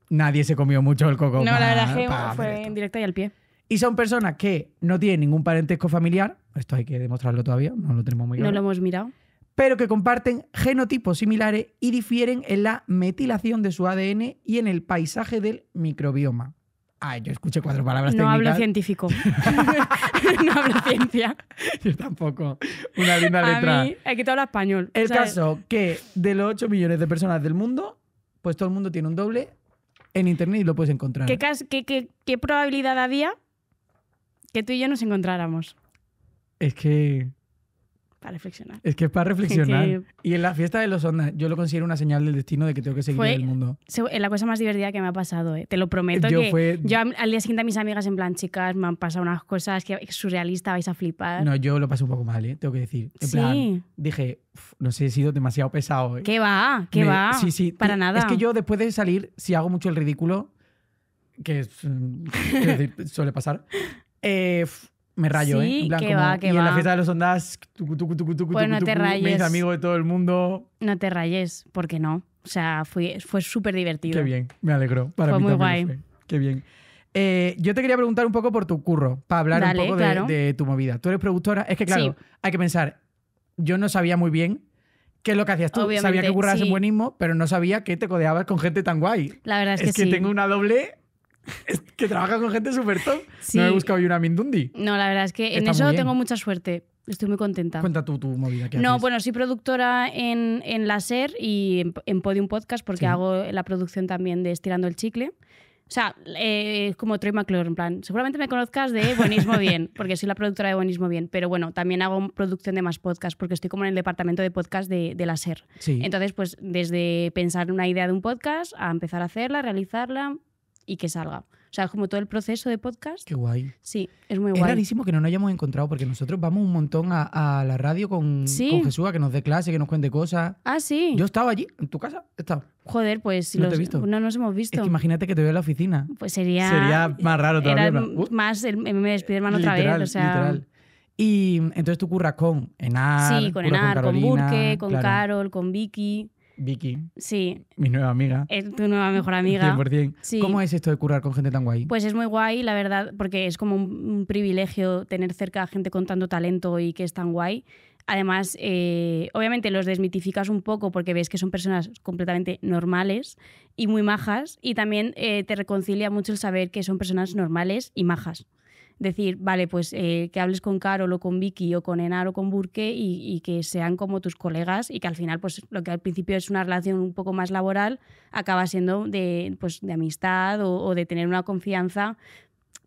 Nadie se comió mucho el coco. No, pa, la verdad que fue en directo y al pie. Y son personas que no tienen ningún parentesco familiar, esto hay que demostrarlo todavía, no lo tenemos muy claro. No lo hemos mirado. Pero que comparten genotipos similares y difieren en la metilación de su A D N y en el paisaje del microbioma. Ay, yo escuché cuatro palabras técnicas. No hablo científico. No hablo ciencia. Yo tampoco. Una linda letra. A mí, aquí todo habla español. El caso que de los ocho millones de personas del mundo, pues todo el mundo tiene un doble en internet y lo puedes encontrar. ¿Qué, qué, qué, qué probabilidad había que tú y yo nos encontráramos? Es que... Para reflexionar. Es que es para reflexionar. Sí. Y en la fiesta de los Ondas, yo lo considero una señal del destino de que tengo que seguir fue el mundo. Es la cosa más divertida que me ha pasado, ¿eh? Te lo prometo. Yo, que fue... yo al día siguiente a mis amigas en plan, chicas, me han pasado unas cosas que surrealista, vais a flipar. No, yo lo pasé un poco mal, ¿eh? Tengo que decir. En sí. plan, dije, no sé, he sido demasiado pesado. ¿Eh? ¿Qué va? ¿Qué me... va? Sí, sí. Para nada. Es que yo después de salir, si hago mucho el ridículo, que es, decir, suele pasar, eh... me rayo, sí, ¿eh? En plan, que va, que y va. En la fiesta de los Ondas, tucu, tucu, tucu, tucu, pues tucu, no te rayes. Me hice amigo de todo el mundo. No te rayes, porque no. O sea, fui, fue súper divertido. Qué bien, me alegro. Para fue mí muy guay. Fue. Qué bien. Eh, yo te quería preguntar un poco por tu curro, para hablar Dale, un poco claro. de, de tu movida. Tú eres productora. Es que, claro, sí. hay que pensar. Yo no sabía muy bien qué es lo que hacías tú. Obviamente, sabía que currabas sí. en Buenismo, pero no sabía que te codeabas con gente tan guay. La verdad es, es que, que sí. Es que tengo una doble... que trabaja con gente súper top. Sí. No he buscado yo una Mindundi. No, la verdad es que en eso tengo mucha suerte. Estoy muy contenta. Cuenta tú tu movida. ¿Qué no, haces? Bueno, soy productora en, en la S E R y en, en Podium Podcast porque sí. hago la producción también de Estirando el Chicle. O sea, eh, como Troy McClure, en plan, seguramente me conozcas de Buenismo Bien, porque soy la productora de Buenismo Bien, pero bueno, también hago producción de más podcasts, porque estoy como en el departamento de podcast de, de la S E R. Sí. Entonces, pues desde pensar una idea de un podcast a empezar a hacerla, realizarla... y que salga. O sea, como todo el proceso de podcast. Qué guay. Sí, es muy guay. Es rarísimo que no nos hayamos encontrado porque nosotros vamos un montón a, a la radio con, ¿sí? con Jesús a que nos dé clase, que nos cuente cosas. Ah, sí. Yo estaba allí, en tu casa. Estaba. Joder, pues no, los, te he visto. No nos hemos visto. Es que imagínate que te veo en la oficina. Pues sería... Sería más raro todavía. Era uh, más el meme de Spiderman otra literal, vez. O sea... Literal. Y entonces tú curras con Henar. Sí, con Henar, con, con Burke, con claro. Carol, con Vicky... Vicky, sí. mi nueva amiga. Es tu nueva mejor amiga. cien por cien. Sí. ¿Cómo es esto de currar con gente tan guay? Pues es muy guay, la verdad, porque es como un, un privilegio tener cerca a gente con tanto talento y que es tan guay. Además, eh, obviamente los desmitificas un poco porque ves que son personas completamente normales y muy majas y también eh, te reconcilia mucho el saber que son personas normales y majas. Decir, vale, pues eh, que hables con Carol o con Vicky o con Henar o con Burke y, y que sean como tus colegas y que al final, pues lo que al principio es una relación un poco más laboral, acaba siendo de, pues, de amistad o, o de tener una confianza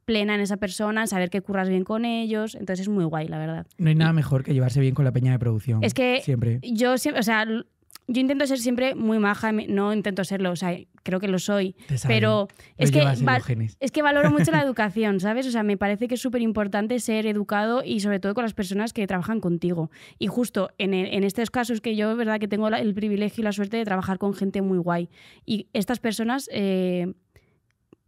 plena en esa persona, saber que curras bien con ellos. Entonces es muy guay, la verdad. No hay nada y, mejor que llevarse bien con la peña de producción. Es que siempre. Yo siempre, o sea, yo intento ser siempre muy maja, no intento serlo, o sea, creo que lo soy, pero es que, es que valoro mucho la educación, ¿sabes? O sea, me parece que es súper importante ser educado y sobre todo con las personas que trabajan contigo. Y justo en, el, en estos casos que yo, verdad, que tengo el privilegio y la suerte de trabajar con gente muy guay. Y estas personas... Eh,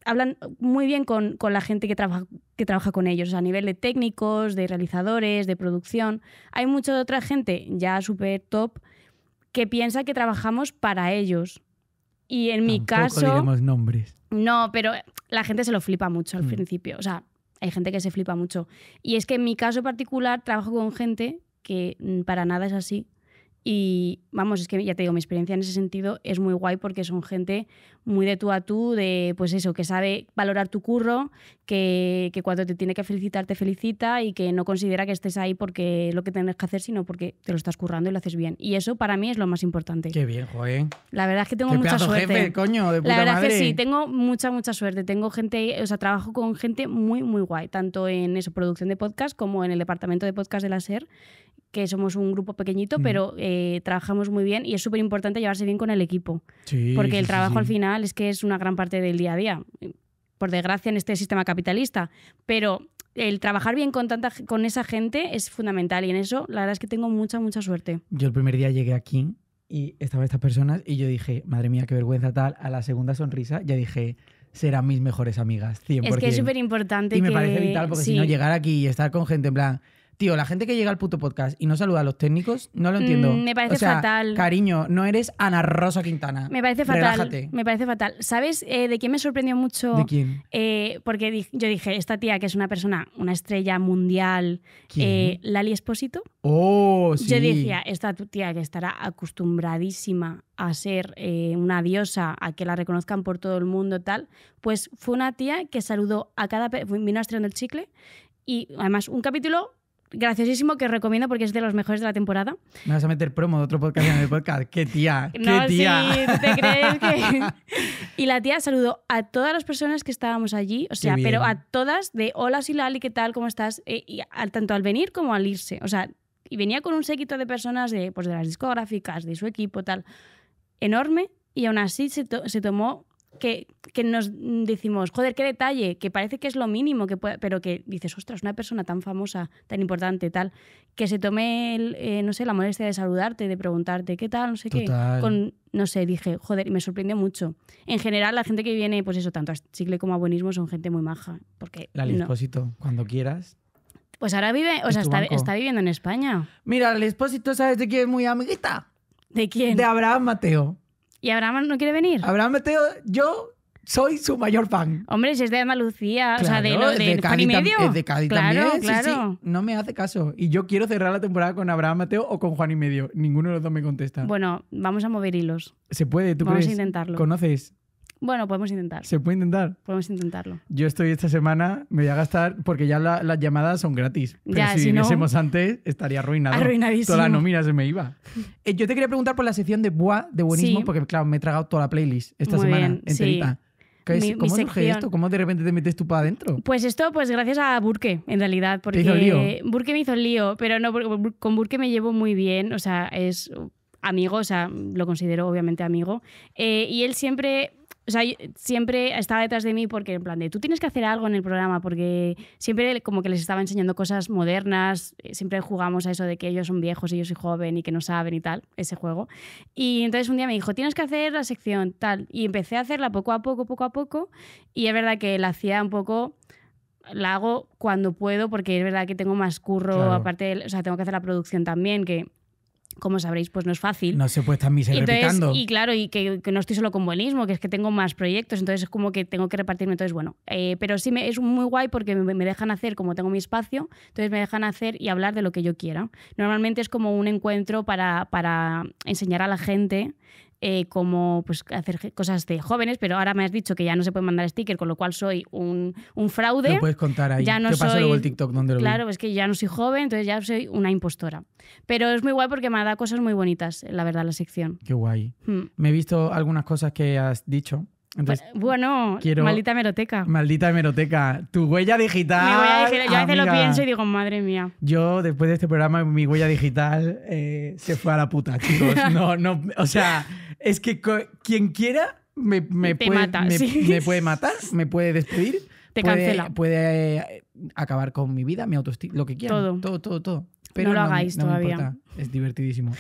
hablan muy bien con, con la gente que trabaja, que trabaja con ellos, o sea, a nivel de técnicos, de realizadores, de producción. Hay mucha otra gente ya súper top que piensa que trabajamos para ellos. Y en mi caso... Tampoco diremos nombres. No, pero la gente se lo flipa mucho al mm. principio. O sea, hay gente que se flipa mucho. Y es que en mi caso particular trabajo con gente que para nada es así. Y vamos, es que ya te digo, mi experiencia en ese sentido es muy guay porque son gente muy de tú a tú, de pues eso, que sabe valorar tu curro, que, que cuando te tiene que felicitar te felicita y que no considera que estés ahí porque es lo que tienes que hacer, sino porque te lo estás currando y lo haces bien. Y eso para mí es lo más importante. Qué bien, joder. La verdad es que tengo Qué mucha suerte. Jefe, coño, de puta La verdad madre. Es que sí, tengo mucha, mucha suerte. Tengo gente, o sea, trabajo con gente muy, muy guay, tanto en eso, producción de podcast como en el departamento de podcast de la S E R, que somos un grupo pequeñito, mm. pero eh, trabajamos muy bien y es súper importante llevarse bien con el equipo. Sí, porque el trabajo sí, sí. al final es que es una gran parte del día a día. Por desgracia en este sistema capitalista. Pero el trabajar bien con, tanta, con esa gente es fundamental y en eso la verdad es que tengo mucha, mucha suerte. Yo el primer día llegué aquí y estaban estas personas y yo dije, madre mía, qué vergüenza tal. A la segunda sonrisa ya dije... serán mis mejores amigas, cien por ciento. Es que es súper importante. Y me que... parece vital, porque sí. si no, llegar aquí y estar con gente en plan... Tío, la gente que llega al puto podcast y no saluda a los técnicos, no lo entiendo. Mm, me parece o sea, fatal. Cariño, no eres Ana Rosa Quintana. Me parece fatal. Relájate. Me parece fatal. ¿Sabes eh, de quién me sorprendió mucho? ¿De quién? Eh, porque di yo dije, esta tía que es una persona, una estrella mundial, eh, Lali Espósito. Oh, sí. Yo decía, esta tía que estará acostumbradísima a ser eh, una diosa, a que la reconozcan por todo el mundo, tal. Pues fue una tía que saludó a cada... Vino a Estirando el Chicle y además un capítulo... graciosísimo, que os recomiendo porque es de los mejores de la temporada. Me vas a meter promo de otro podcast en el podcast. ¡Qué tía! ¡Qué no, tía! Sí, ¿te crees que...? Y la tía saludó a todas las personas que estábamos allí, o sea, pero a todas de hola, soy Lali, ¿qué tal? ¿Cómo estás? Eh, y al, tanto al venir como al irse. O sea, y venía con un séquito de personas de, pues, de las discográficas, de su equipo, tal. Enorme. Y aún así se, to se tomó... Que, que nos decimos, joder, qué detalle, que parece que es lo mínimo, que puede, pero que dices, ostras, una persona tan famosa, tan importante, tal, que se tome, el, eh, no sé, la molestia de saludarte, de preguntarte qué tal, no sé Total. qué. Con, no sé, dije, joder, y me sorprendió mucho. En general, la gente que viene, pues eso, tanto a Chicle como a Buenismo son gente muy maja. Porque, Lali Espósito, no. cuando quieras. Pues ahora vive, o sea, está, está viviendo en España. Mira, Lali Espósito, ¿sabes de quién es muy amiguita? ¿De quién? De Abraham Mateo. ¿Y Abraham no quiere venir? Abraham Mateo, yo soy su mayor fan. Hombre, si es de Andalucía, claro, o sea, de, no, de, de Cádiz, medio. Es de Cádiz claro, también. Claro. Sí, sí, no me hace caso. Y yo quiero cerrar la temporada con Abraham Mateo o con Juan y medio. Ninguno de los dos me contesta. Bueno, vamos a mover hilos. ¿Se puede? ¿Tú vamos crees? Vamos a intentarlo. ¿Conoces? Bueno, podemos intentar. ¿Se puede intentar? Podemos intentarlo. Yo estoy esta semana, me voy a gastar, porque ya la, las llamadas son gratis. Pero ya, si, si viniésemos no, antes, estaría arruinado. Arruinadísimo. Toda la nómina se me iba. Eh, yo te quería preguntar por la sección de Buah, de Buenismo, sí. porque claro, me he tragado toda la playlist esta Muy semana bien, enterita. Sí. ¿Qué es? Mi, ¿Cómo mi surge esto? ¿Cómo de repente te metes tú para adentro? Pues esto, pues gracias a Burke, en realidad. Porque ¿Te hizo el lío? Burke me hizo el lío, pero no, con Burke me llevo muy bien, o sea, es amigo, o sea, lo considero obviamente amigo. Eh, y él siempre... O sea, siempre estaba detrás de mí porque en plan de tú tienes que hacer algo en el programa porque siempre como que les estaba enseñando cosas modernas, siempre jugamos a eso de que ellos son viejos y yo soy joven y que no saben y tal, ese juego. Y entonces un día me dijo, tienes que hacer la sección tal. Y empecé a hacerla poco a poco, poco a poco. Y es verdad que la hacía un poco... La hago cuando puedo porque es verdad que tengo más curro, claro. aparte, o sea, tengo que hacer la producción también, que... Como sabréis, pues no es fácil. No se puede estar mis replicando. Y claro, y que, que no estoy solo con Buenismo, que es que tengo más proyectos, entonces es como que tengo que repartirme. Entonces, bueno, eh, pero sí me, es muy guay porque me, me dejan hacer, como tengo mi espacio, entonces me dejan hacer y hablar de lo que yo quiera. Normalmente es como un encuentro para, para enseñar a la gente eh, cómo pues, hacer cosas de jóvenes, pero ahora me has dicho que ya no se puede mandar sticker, con lo cual soy un, un fraude. Lo puedes contar ahí. Ya no ¿Qué soy... pasó luego el TikTok? ¿Dónde lo Claro, vi? Es que ya no soy joven, entonces ya soy una impostora. Pero es muy guay porque me ha dado cosas muy bonitas, la verdad, la sección. Qué guay. Hmm. Me he visto algunas cosas que has dicho. Entonces, bueno, quiero... maldita hemeroteca. Maldita hemeroteca. Tu huella digital. Mi huella digital. Yo a veces lo pienso y digo, madre mía. Yo, después de este programa, mi huella digital eh, se fue a la puta, chicos. No, no, o sea, es que quien quiera me, me, puede, mata, me, ¿sí? me puede matar, me puede despedir. Te puede, cancela. Puede acabar con mi vida, mi autoestima, lo que quieran. Todo. Todo, todo, todo. Pero no lo no, hagáis no todavía. Me importa. Es divertidísimo.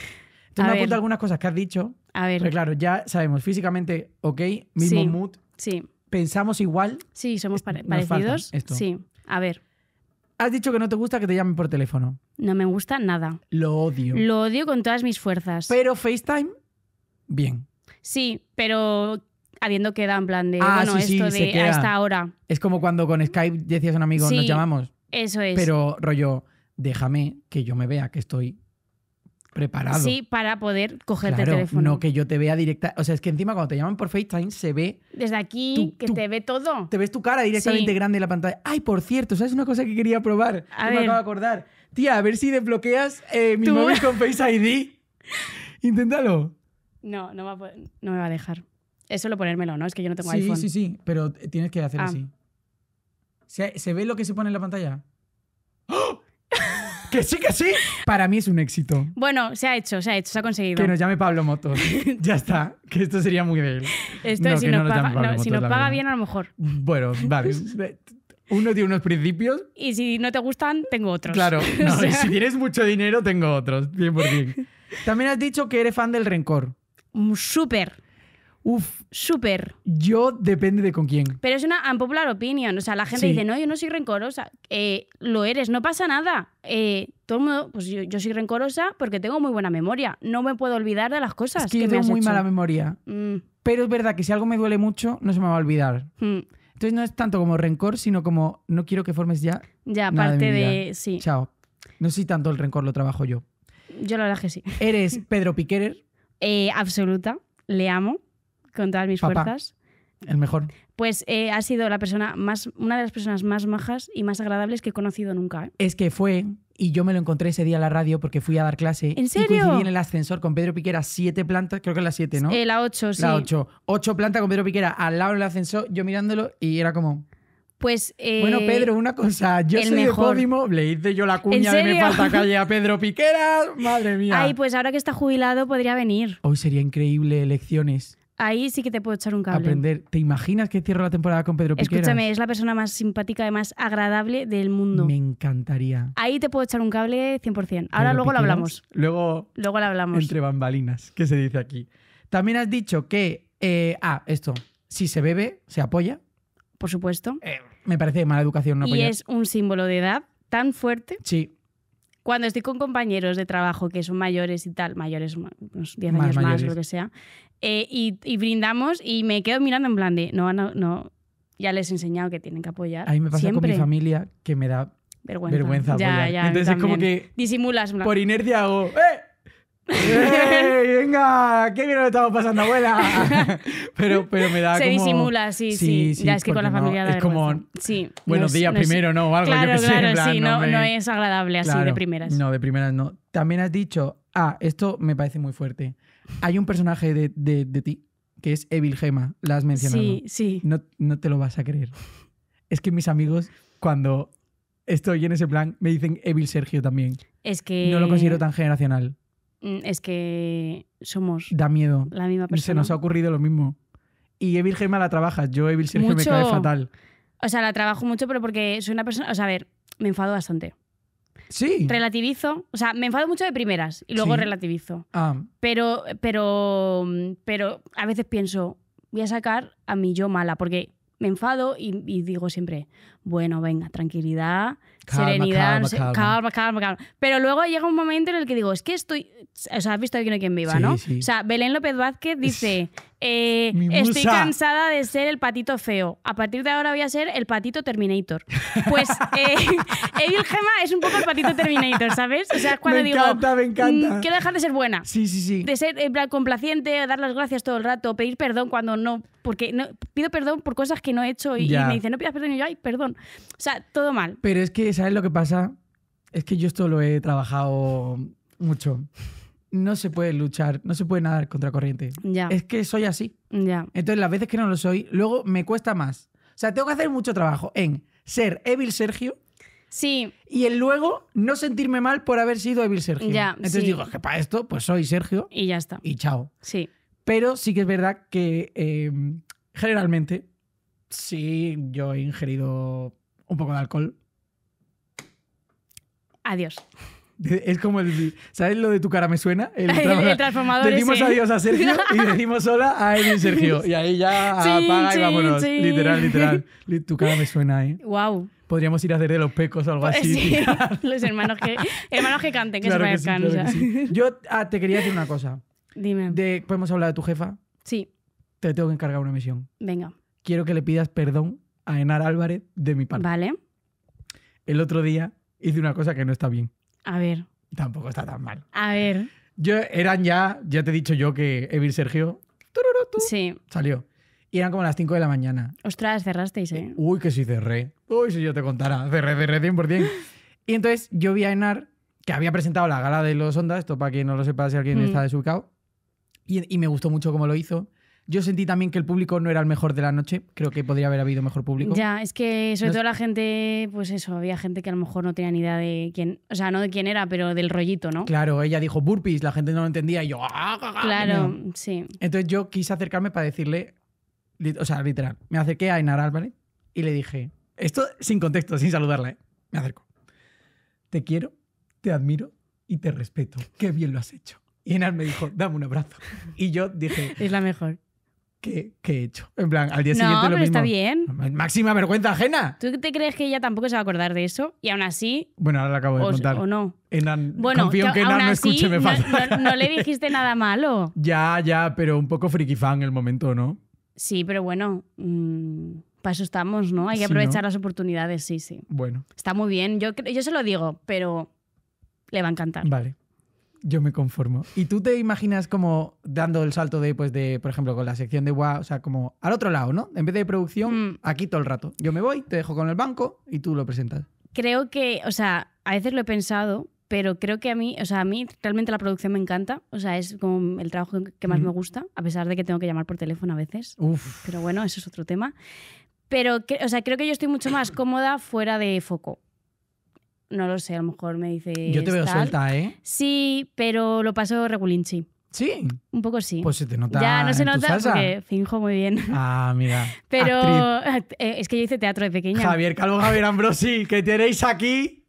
Tú me apuntas algunas cosas que has dicho. A ver. Pero claro, ya sabemos, físicamente, ok, mismo sí, mood. Sí. Pensamos igual. Sí, somos pare parecidos. Esto. Sí. A ver. Has dicho que no te gusta que te llamen por teléfono. No me gusta nada. Lo odio. Lo odio con todas mis fuerzas. Pero FaceTime, bien. Sí, pero habiendo quedado en plan de, ah, bueno, sí, esto sí, de a esta hora. Es como cuando con Skype decías a un amigo, sí, nos llamamos. Eso es. Pero rollo, déjame que yo me vea que estoy... preparado. Sí, para poder cogerte claro, el teléfono. No que yo te vea directa. O sea, es que encima cuando te llaman por FaceTime se ve... Desde aquí, tu, que tu, te ve todo. Te ves tu cara directamente sí. grande en la pantalla. Ay, por cierto, ¿sabes una cosa que quería probar? A que ver. Me acabo de acordar. Tía, a ver si desbloqueas eh, mi ¿Tú? móvil con Face I D. Inténtalo. No, no, va a poder, no me va a dejar. Es solo ponérmelo, ¿no? Es que yo no tengo sí, iPhone. Sí, sí, sí, pero tienes que hacer ah. así. ¿Se, ¿Se ve lo que se pone en la pantalla? ¡Oh! ¡Que sí, que sí! Para mí es un éxito. Bueno, se ha hecho, se ha hecho, se ha conseguido. Que nos llame Pablo Motos. Ya está. Que esto sería muy bien. Esto, no, si nos no paga, no, Motos, si nos paga bien, a lo mejor. Bueno, vale. Uno tiene unos principios. Y si no te gustan, tengo otros. Claro. No, o sea... Si tienes mucho dinero, tengo otros. cien por cien. También has dicho que eres fan del rencor. Súper. Uf, súper. Yo depende de con quién. Pero es una unpopular opinion. O sea, la gente sí. dice, no, yo no soy rencorosa. Eh, lo eres, no pasa nada. Eh, todo el mundo, pues yo, yo soy rencorosa porque tengo muy buena memoria. No me puedo olvidar de las cosas. Es que, que yo tengo me has muy hecho. mala memoria. Mm. Pero es verdad que si algo me duele mucho, no se me va a olvidar. Mm. Entonces no es tanto como rencor, sino como no quiero que formes ya. Ya, nada parte de, mi vida. de. Sí. Chao. No sé si tanto el rencor lo trabajo yo. Yo la verdad que sí. ¿Eres Pedro Piqueras? Eh, absoluta. Le amo. Con todas mis Papá, fuerzas. El mejor. Pues eh, ha sido la persona más, una de las personas más majas y más agradables que he conocido nunca. ¿eh? Es que fue Y yo me lo encontré ese día en la radio porque fui a dar clase. ¿En serio? Y coincidí en el ascensor con Pedro Piqueras, siete plantas, creo que es la siete, ¿no? Eh, la ocho, sí. La ocho. Ocho plantas con Pedro Piqueras al lado del ascensor, yo mirándolo y era como... Pues... Eh, bueno, Pedro, una cosa. Yo soy mejor. de Podimo, le hice yo la cuña de Me falta calle a Pedro Piqueras. Madre mía. Ay, pues ahora que está jubilado podría venir. Hoy sería increíble elecciones. Ahí sí que te puedo echar un cable. Aprender. ¿Te imaginas que cierro la temporada con Pedro Piqueras? Escúchame, es la persona más simpática y más agradable del mundo. Me encantaría. Ahí te puedo echar un cable cien por cien. Ahora luego lo hablamos. Luego, luego lo hablamos. Entre bambalinas, ¿qué se dice aquí? También has dicho que... Eh, ah, esto. Si se bebe, se apoya. Por supuesto. Eh, me parece mala educación no apoyar. Y es un símbolo de edad tan fuerte. Sí. Cuando estoy con compañeros de trabajo que son mayores y tal, mayores, unos diez años más, más lo que sea, eh, y, y brindamos y me quedo mirando en plan de, no, no, no, ya les he enseñado que tienen que apoyar. A mí me pasa siempre. Con mi familia que me da vergüenza, vergüenza apoyar. Ya, ya, entonces es como que disimulas. Por inercia hago, ¡eh! ¡Ey, venga! ¡Qué bien lo estamos pasando, abuela! pero, pero me da Se como... Se disimula, sí, sí. sí, sí ya es que con la familia no, da es como... Sí, buenos no días no primero, es... ¿no? O algo, claro, yo que claro, sé, en plan, sí. No, me... no es agradable así, claro, de primeras. No, de primeras no. También has dicho... Ah, esto me parece muy fuerte. Hay un personaje de, de, de ti que es Evil Gema. La has mencionado. Sí, sí. No, no te lo vas a creer. Es que mis amigos, cuando estoy en ese plan, me dicen Evil Sergio también. Es que... No lo considero tan generacional. Es que somos... Da miedo. La misma persona. Se nos ha ocurrido lo mismo. Y Evil Gema la trabajas. Yo Evil Sergio mucho... me cae fatal. O sea, la trabajo mucho, pero porque soy una persona... O sea, a ver, me enfado bastante. Sí. Relativizo. O sea, me enfado mucho de primeras y luego sí. relativizo. Ah. Pero, pero, pero a veces pienso, voy a sacar a mi yo mala, porque me enfado y, y digo siempre, bueno, venga, tranquilidad, calma, serenidad, calma, no sé, calma. calma, calma, calma. Pero luego llega un momento en el que digo, es que estoy... O sea, has visto Aquí no hay quien viva, sí, ¿no? Sí. O sea, Belén López Vázquez dice, eh, estoy cansada de ser el patito feo. A partir de ahora voy a ser el patito Terminator. Pues eh, Evil Gema es un poco el patito Terminator, ¿sabes? O sea, es cuando me digo... Me encanta, me encanta. Quiero dejar de ser buena. Sí, sí, sí. De ser eh, complaciente, dar las gracias todo el rato, pedir perdón cuando no... Porque no, pido perdón por cosas que no he hecho y, y me dicen, no pidas perdón. Y yo, ay, perdón. O sea, todo mal. Pero es que, ¿sabes lo que pasa? Es que yo esto lo he trabajado mucho. No se puede luchar, no se puede nadar contra corriente. Ya. Es que soy así. Ya. Entonces, las veces que no lo soy, luego me cuesta más. O sea, tengo que hacer mucho trabajo en ser Evil Sergio. Sí. Y el luego no sentirme mal por haber sido Evil Sergio. Ya, entonces sí. digo, es que para esto, pues soy Sergio. Y ya está. Y chao. Sí. Pero sí que es verdad que eh, generalmente sí yo he ingerido un poco de alcohol. Adiós. Es como el... ¿Sabes lo de tu cara me suena? El, el, el transformador. Decimos ese. Adiós a Sergio y decimos hola a él y Sergio. Y ahí ya sí, apaga sí, y vámonos. Sí. Literal, literal. Tu cara me suena, ¿eh? Wow. Podríamos ir a hacer de los pecos o algo así. Sí. Los hermanos que, hermanos que canten, que claro se parezcan. Sí, claro sí. Yo ah, te quería decir una cosa. Dime. De, ¿podemos hablar de tu jefa? Sí. Te tengo que encargar una misión. Venga. Quiero que le pidas perdón a Henar Álvarez de mi parte. Vale. El otro día hice una cosa que no está bien. A ver. Tampoco está tan mal. A ver. Yo eran ya, ya te he dicho yo que Evil Sergio tururutu, sí. salió. Y eran como las cinco de la mañana. Ostras, cerrasteis, ¿eh? Uy, que sí cerré. Uy, si yo te contara. Cerré, cerré cien por cien. Y entonces yo vi a Henar, que había presentado la gala de los Ondas, esto para quien no lo sepa, si alguien mm. está desubicado. Y, y me gustó mucho cómo lo hizo. Yo sentí también que el público no era el mejor de la noche. Creo que podría haber habido mejor público. Ya, es que sobre no todo es... la gente, pues eso, había gente que a lo mejor no tenía ni idea de quién, o sea, no de quién era, pero del rollito, ¿no? Claro, ella dijo burpees, la gente no lo entendía y yo... ¡Ah, ah, ah! Claro, no. sí. Entonces yo quise acercarme para decirle, o sea, literal, me acerqué a Henar Álvarez y le dije, esto sin contexto, sin saludarla, ¿eh? Me acerco. Te quiero, te admiro y te respeto. Qué bien lo has hecho. Y Henar me dijo, dame un abrazo. Y yo dije... Es la mejor. ¿Qué, qué he hecho? En plan, al día no, siguiente lo pero mismo. Está bien. Máxima vergüenza ajena. ¿Tú te crees que ella tampoco se va a acordar de eso? Y aún así... Bueno, ahora la acabo de o, contar. O no. Henar, bueno, confío en que Henar no escuche, me falta. No, no, no le dijiste nada malo. Ya, ya, pero un poco friki fan en el momento, ¿no? Sí, pero bueno, mmm, para eso estamos, ¿no? Hay que aprovechar sí, ¿no? las oportunidades, sí, sí. Bueno. Está muy bien, yo, yo se lo digo, pero le va a encantar. Vale. Yo me conformo. ¿Y tú te imaginas como dando el salto de, pues de, por ejemplo, con la sección de guau, o sea, como al otro lado, ¿no? En vez de producción, mm. aquí todo el rato. Yo me voy, te dejo con el banco y tú lo presentas. creo que, o sea, a veces lo he pensado, pero creo que a mí, o sea, a mí realmente la producción me encanta, o sea, es como el trabajo que más mm. me gusta, a pesar de que tengo que llamar por teléfono a veces. Uf. Pero bueno, eso es otro tema. Pero, o sea, creo que yo estoy mucho más cómoda fuera de foco. No lo sé, a lo mejor me dice... Yo te veo tal. Suelta, ¿eh? Sí, pero lo paso regulinchi. ¿Sí? Un poco sí. Pues se te nota. Ya, no se en nota porque finjo muy bien. Ah, mira. Pero actriz. Es que yo hice teatro de pequeña. Javier Calvo, Javier Ambrosi, que tenéis aquí...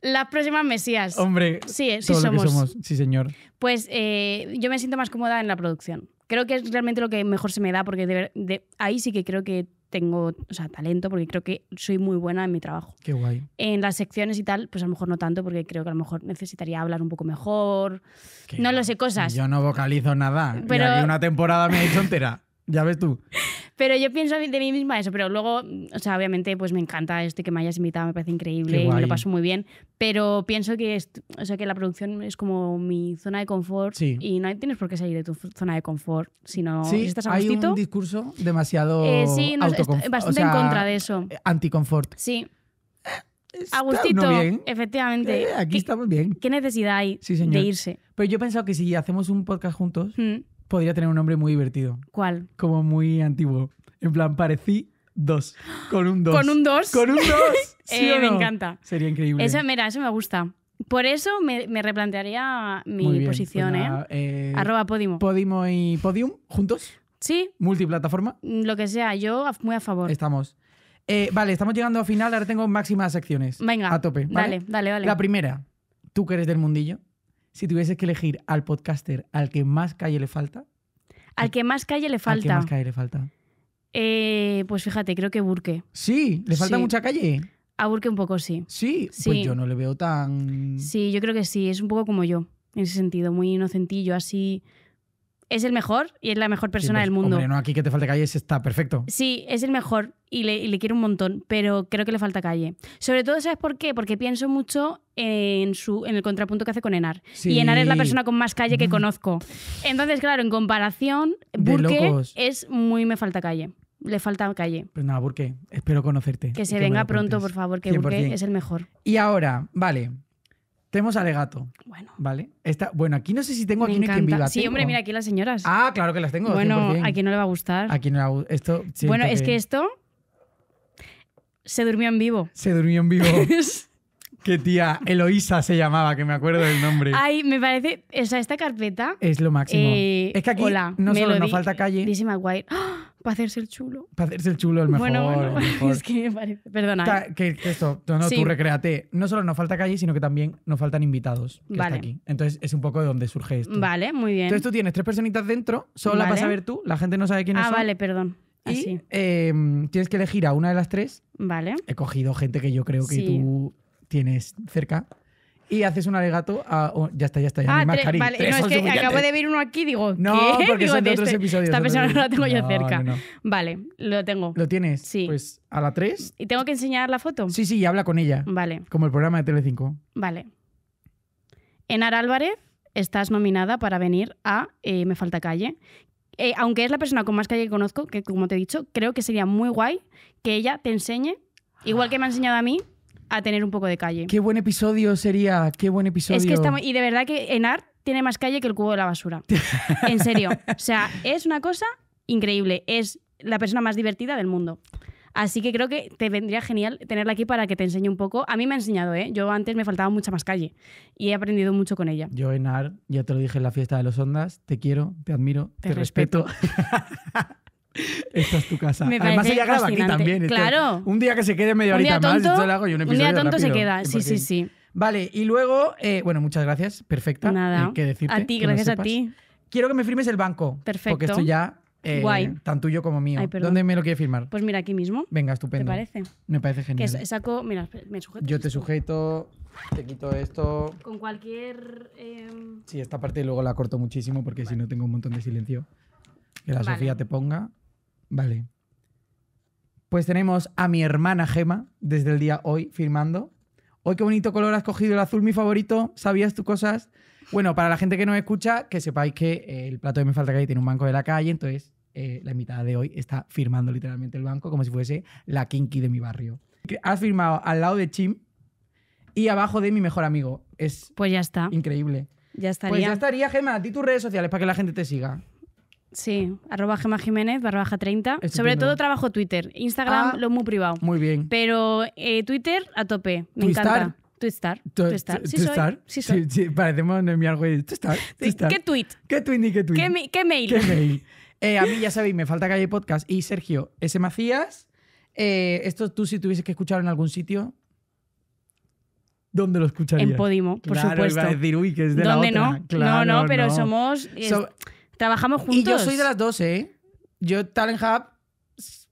Las próximas Mesías. Hombre, sí, sí somos. somos. Sí, señor. Pues eh, yo me siento más cómoda en la producción. Creo que es realmente lo que mejor se me da, porque de, de, ahí sí que creo que tengo, o sea, talento, porque creo que soy muy buena en mi trabajo. Qué guay. En las secciones y tal, pues a lo mejor no tanto, porque creo que a lo mejor necesitaría hablar un poco mejor. Qué no guay. Lo sé, cosas. Yo no vocalizo nada. Pero... Y aquí una temporada me he hecho entera. Ya ves tú. Pero yo pienso de mí misma eso, pero luego, o sea, obviamente, pues me encanta esto y que me hayas invitado, me parece increíble y me lo paso muy bien. Pero pienso que, es, o sea, que la producción es como mi zona de confort, sí. Y no tienes por qué salir de tu zona de confort, sino sí, si estás a gustito. Hay un discurso demasiado eh, sí, no, bastante o sea, en contra de eso. Anticonfort. Sí. A gustito, efectivamente. Eh, aquí estamos bien. ¿Qué necesidad hay sí, de irse? Pero yo he pensado que si hacemos un podcast juntos... Hmm. Podría tener un nombre muy divertido. ¿Cuál? Como muy antiguo. En plan, parecí dos. Con un dos. ¿Con un dos? Con un dos. ¿Sí eh, o no? Me encanta. Sería increíble. Eso, mira, eso me gusta. Por eso me, me replantearía mi muy bien, posición, pues nada, ¿eh? ¿eh? Arroba Podimo. Podimo y Podium, juntos. Sí. Multiplataforma. Lo que sea, yo muy a favor. Estamos. Eh, vale, estamos llegando al final. Ahora tengo máximas secciones. Venga. A tope. ¿Vale? Dale, dale, dale. La primera. Tú que eres del mundillo. Si tuvieses que elegir al podcaster al que más calle le falta... Al que más calle le falta. Al que más calle le falta. Eh, pues fíjate, creo que Burke. Sí, le falta sí. mucha calle. A Burke un poco, sí. sí. Sí, pues yo no le veo tan... Sí, yo creo que sí, es un poco como yo, en ese sentido, muy inocentillo, así... Es el mejor y es la mejor persona sí, pues, del mundo. Hombre, no, aquí que te falta calle está perfecto. Sí, es el mejor y le, y le quiero un montón, pero creo que le falta calle. Sobre todo, ¿sabes por qué? Porque pienso mucho en, su, en el contrapunto que hace con Henar. Sí. Y Henar es la persona con más calle que conozco. Entonces, claro, en comparación, Burke es muy me falta calle. Le falta calle. Pues nada, Burke, espero conocerte. Que se que venga pronto, por favor, que Burke es el mejor. Y ahora, vale... Tenemos alegato. Bueno. Vale. Esta, bueno, aquí no sé si tengo, aquí no hay quien viva. Sí, tengo. Hombre, mira, aquí las señoras. Ah, claro que las tengo. Bueno, cien por cien. Aquí no le va a gustar. Aquí no le va a gustar. Bueno, es que... que esto se durmió en vivo. Se durmió en vivo. Qué tía, Eloísa se llamaba, que me acuerdo del nombre. Ay, me parece... O sea, esta carpeta... Es lo máximo. Eh, es que aquí hola, no solo nos falta calle... Dísima guay. ¡Oh! Para hacerse el chulo. Para hacerse el chulo, el mejor. Bueno, bueno, el mejor. Es que me parece... Perdona. Ta, que, que esto, no, sí. Tú recréate. No solo nos falta calle, sino que también nos faltan invitados. Que vale. Está aquí. Entonces es un poco de donde surge esto. Vale, muy bien. Entonces tú tienes tres personitas dentro, solo vale. La vas a ver tú, la gente no sabe quiénes ah, son. Ah, vale, perdón. Así. Y eh, tienes que elegir a una de las tres. Vale. He cogido gente que yo creo que sí. Tú... tienes cerca y haces un alegato a... Oh, ya está, ya está, ya ah, tres, vale. No, es que acabo de ver uno aquí digo, no, ¿qué? Porque digo, son de este, otros episodios. Esta persona no la tengo yo no, cerca. No, no. Vale, lo tengo. ¿Lo tienes? Sí. Pues a la tres. ¿Y tengo que enseñar la foto? Sí, sí, y habla con ella. Vale. Como el programa de Telecinco. Vale. Henar Álvarez, estás nominada para venir a eh, Me falta calle. Eh, aunque es la persona con más calle que conozco, que como te he dicho, creo que sería muy guay que ella te enseñe, igual que me ha enseñado a mí, a tener un poco de calle. Qué buen episodio sería, qué buen episodio. Es que estamos, y de verdad que Henar tiene más calle que el cubo de la basura. En serio. O sea, es una cosa increíble. Es la persona más divertida del mundo. Así que creo que te vendría genial tenerla aquí para que te enseñe un poco. A mí me ha enseñado, ¿eh? Yo antes me faltaba mucha más calle y he aprendido mucho con ella. Yo, Henar, ya te lo dije en la fiesta de los Ondas, te quiero, te admiro, te, te respeto. respeto. Esta es tu casa. Me Además, ella graba aquí también. Claro. Este, un día que se quede media horita tonto, más, yo le hago y un episodio. Un día tonto rápido, se queda, sí, sí, sí. Vale, y luego, eh, bueno, muchas gracias, perfecta. Nada. Eh, que decirte, a ti, que gracias a ti. Quiero que me firmes el banco. Perfecto. Porque esto ya, eh, guay. Tan tuyo como mío. Ay, ¿dónde me lo quieres firmar? Pues mira, aquí mismo. Venga, estupendo. ¿Te parece? Me parece genial. Que saco, mira, me sujeto. Yo te sujeto, te quito esto. Con cualquier. Eh... Sí, esta parte luego la corto muchísimo porque vale. Si no tengo un montón de silencio. Que la vale. Sofía te ponga. Vale. Pues tenemos a mi hermana Gema desde el día hoy firmando. Hoy qué bonito color has cogido, el azul mi favorito. ¿Sabías tú cosas? Bueno, para la gente que no escucha, que sepáis que eh, el plato de Me falta calle tiene un banco de la calle, entonces eh, la invitada de hoy está firmando literalmente el banco como si fuese la kinky de mi barrio. Has firmado al lado de Chim y abajo de mi mejor amigo. Es pues ya está. Increíble. Ya estaría. Pues ya estaría, Gema. Di tus redes sociales para que la gente te siga. Sí, arroba Gema Jiménez, barra baja treinta. Estupendo. Sobre todo trabajo Twitter. Instagram, ah, lo muy privado. Muy bien. Pero eh, Twitter, a tope. Me encanta. Twistar. Twistar. Sí, soy. Sí, soy. Sí, sí. Parecemos Noemí Argüelles. Twistar. ¿Qué tweet? ¿Qué tweet ni qué tweet? ¿Qué, qué mail? ¿Qué mail? eh, a mí, ya sabéis, Me Falta Calle Podcast y Sergio S. Macías. Eh, esto tú, si tuvieses que escucharlo en algún sitio, ¿dónde lo escucharías? En Podimo, por claro, supuesto. Iba a decir, uy, que es de la otra. No? Claro, no, no, pero no. somos... Eh, so, trabajamos juntos. Y yo soy de las dos, ¿eh? Yo, Talent Hub, su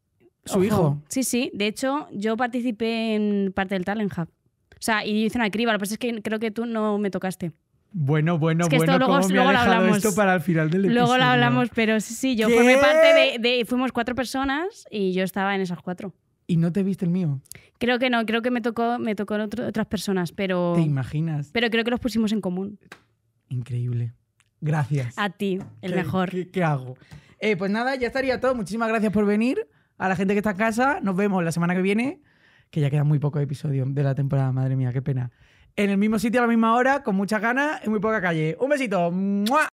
Ojo. hijo. Sí, sí. De hecho, yo participé en parte del Talent Hub. O sea, y hice una criba. Lo que pasa es que creo que tú no me tocaste. Bueno, bueno, es que bueno, esto luego, me luego ha dejado lo hablamos. Esto para el final del episodio. Luego lo hablamos, pero sí, sí, yo ¿Qué? formé parte de, de... Fuimos cuatro personas y yo estaba en esas cuatro. ¿Y no te viste el mío? Creo que no, creo que me tocó, me tocó otro, otras personas, pero... ¿Te imaginas? Pero creo que los pusimos en común. Increíble. Gracias. A ti, el ¿Qué, mejor. ¿Qué, qué hago? Eh, pues nada, ya estaría todo. Muchísimas gracias por venir. A la gente que está en casa, nos vemos la semana que viene, que ya quedan muy pocos episodios de la temporada. Madre mía, qué pena. En el mismo sitio, a la misma hora, con muchas ganas, en muy poca calle. Un besito. ¡Mua!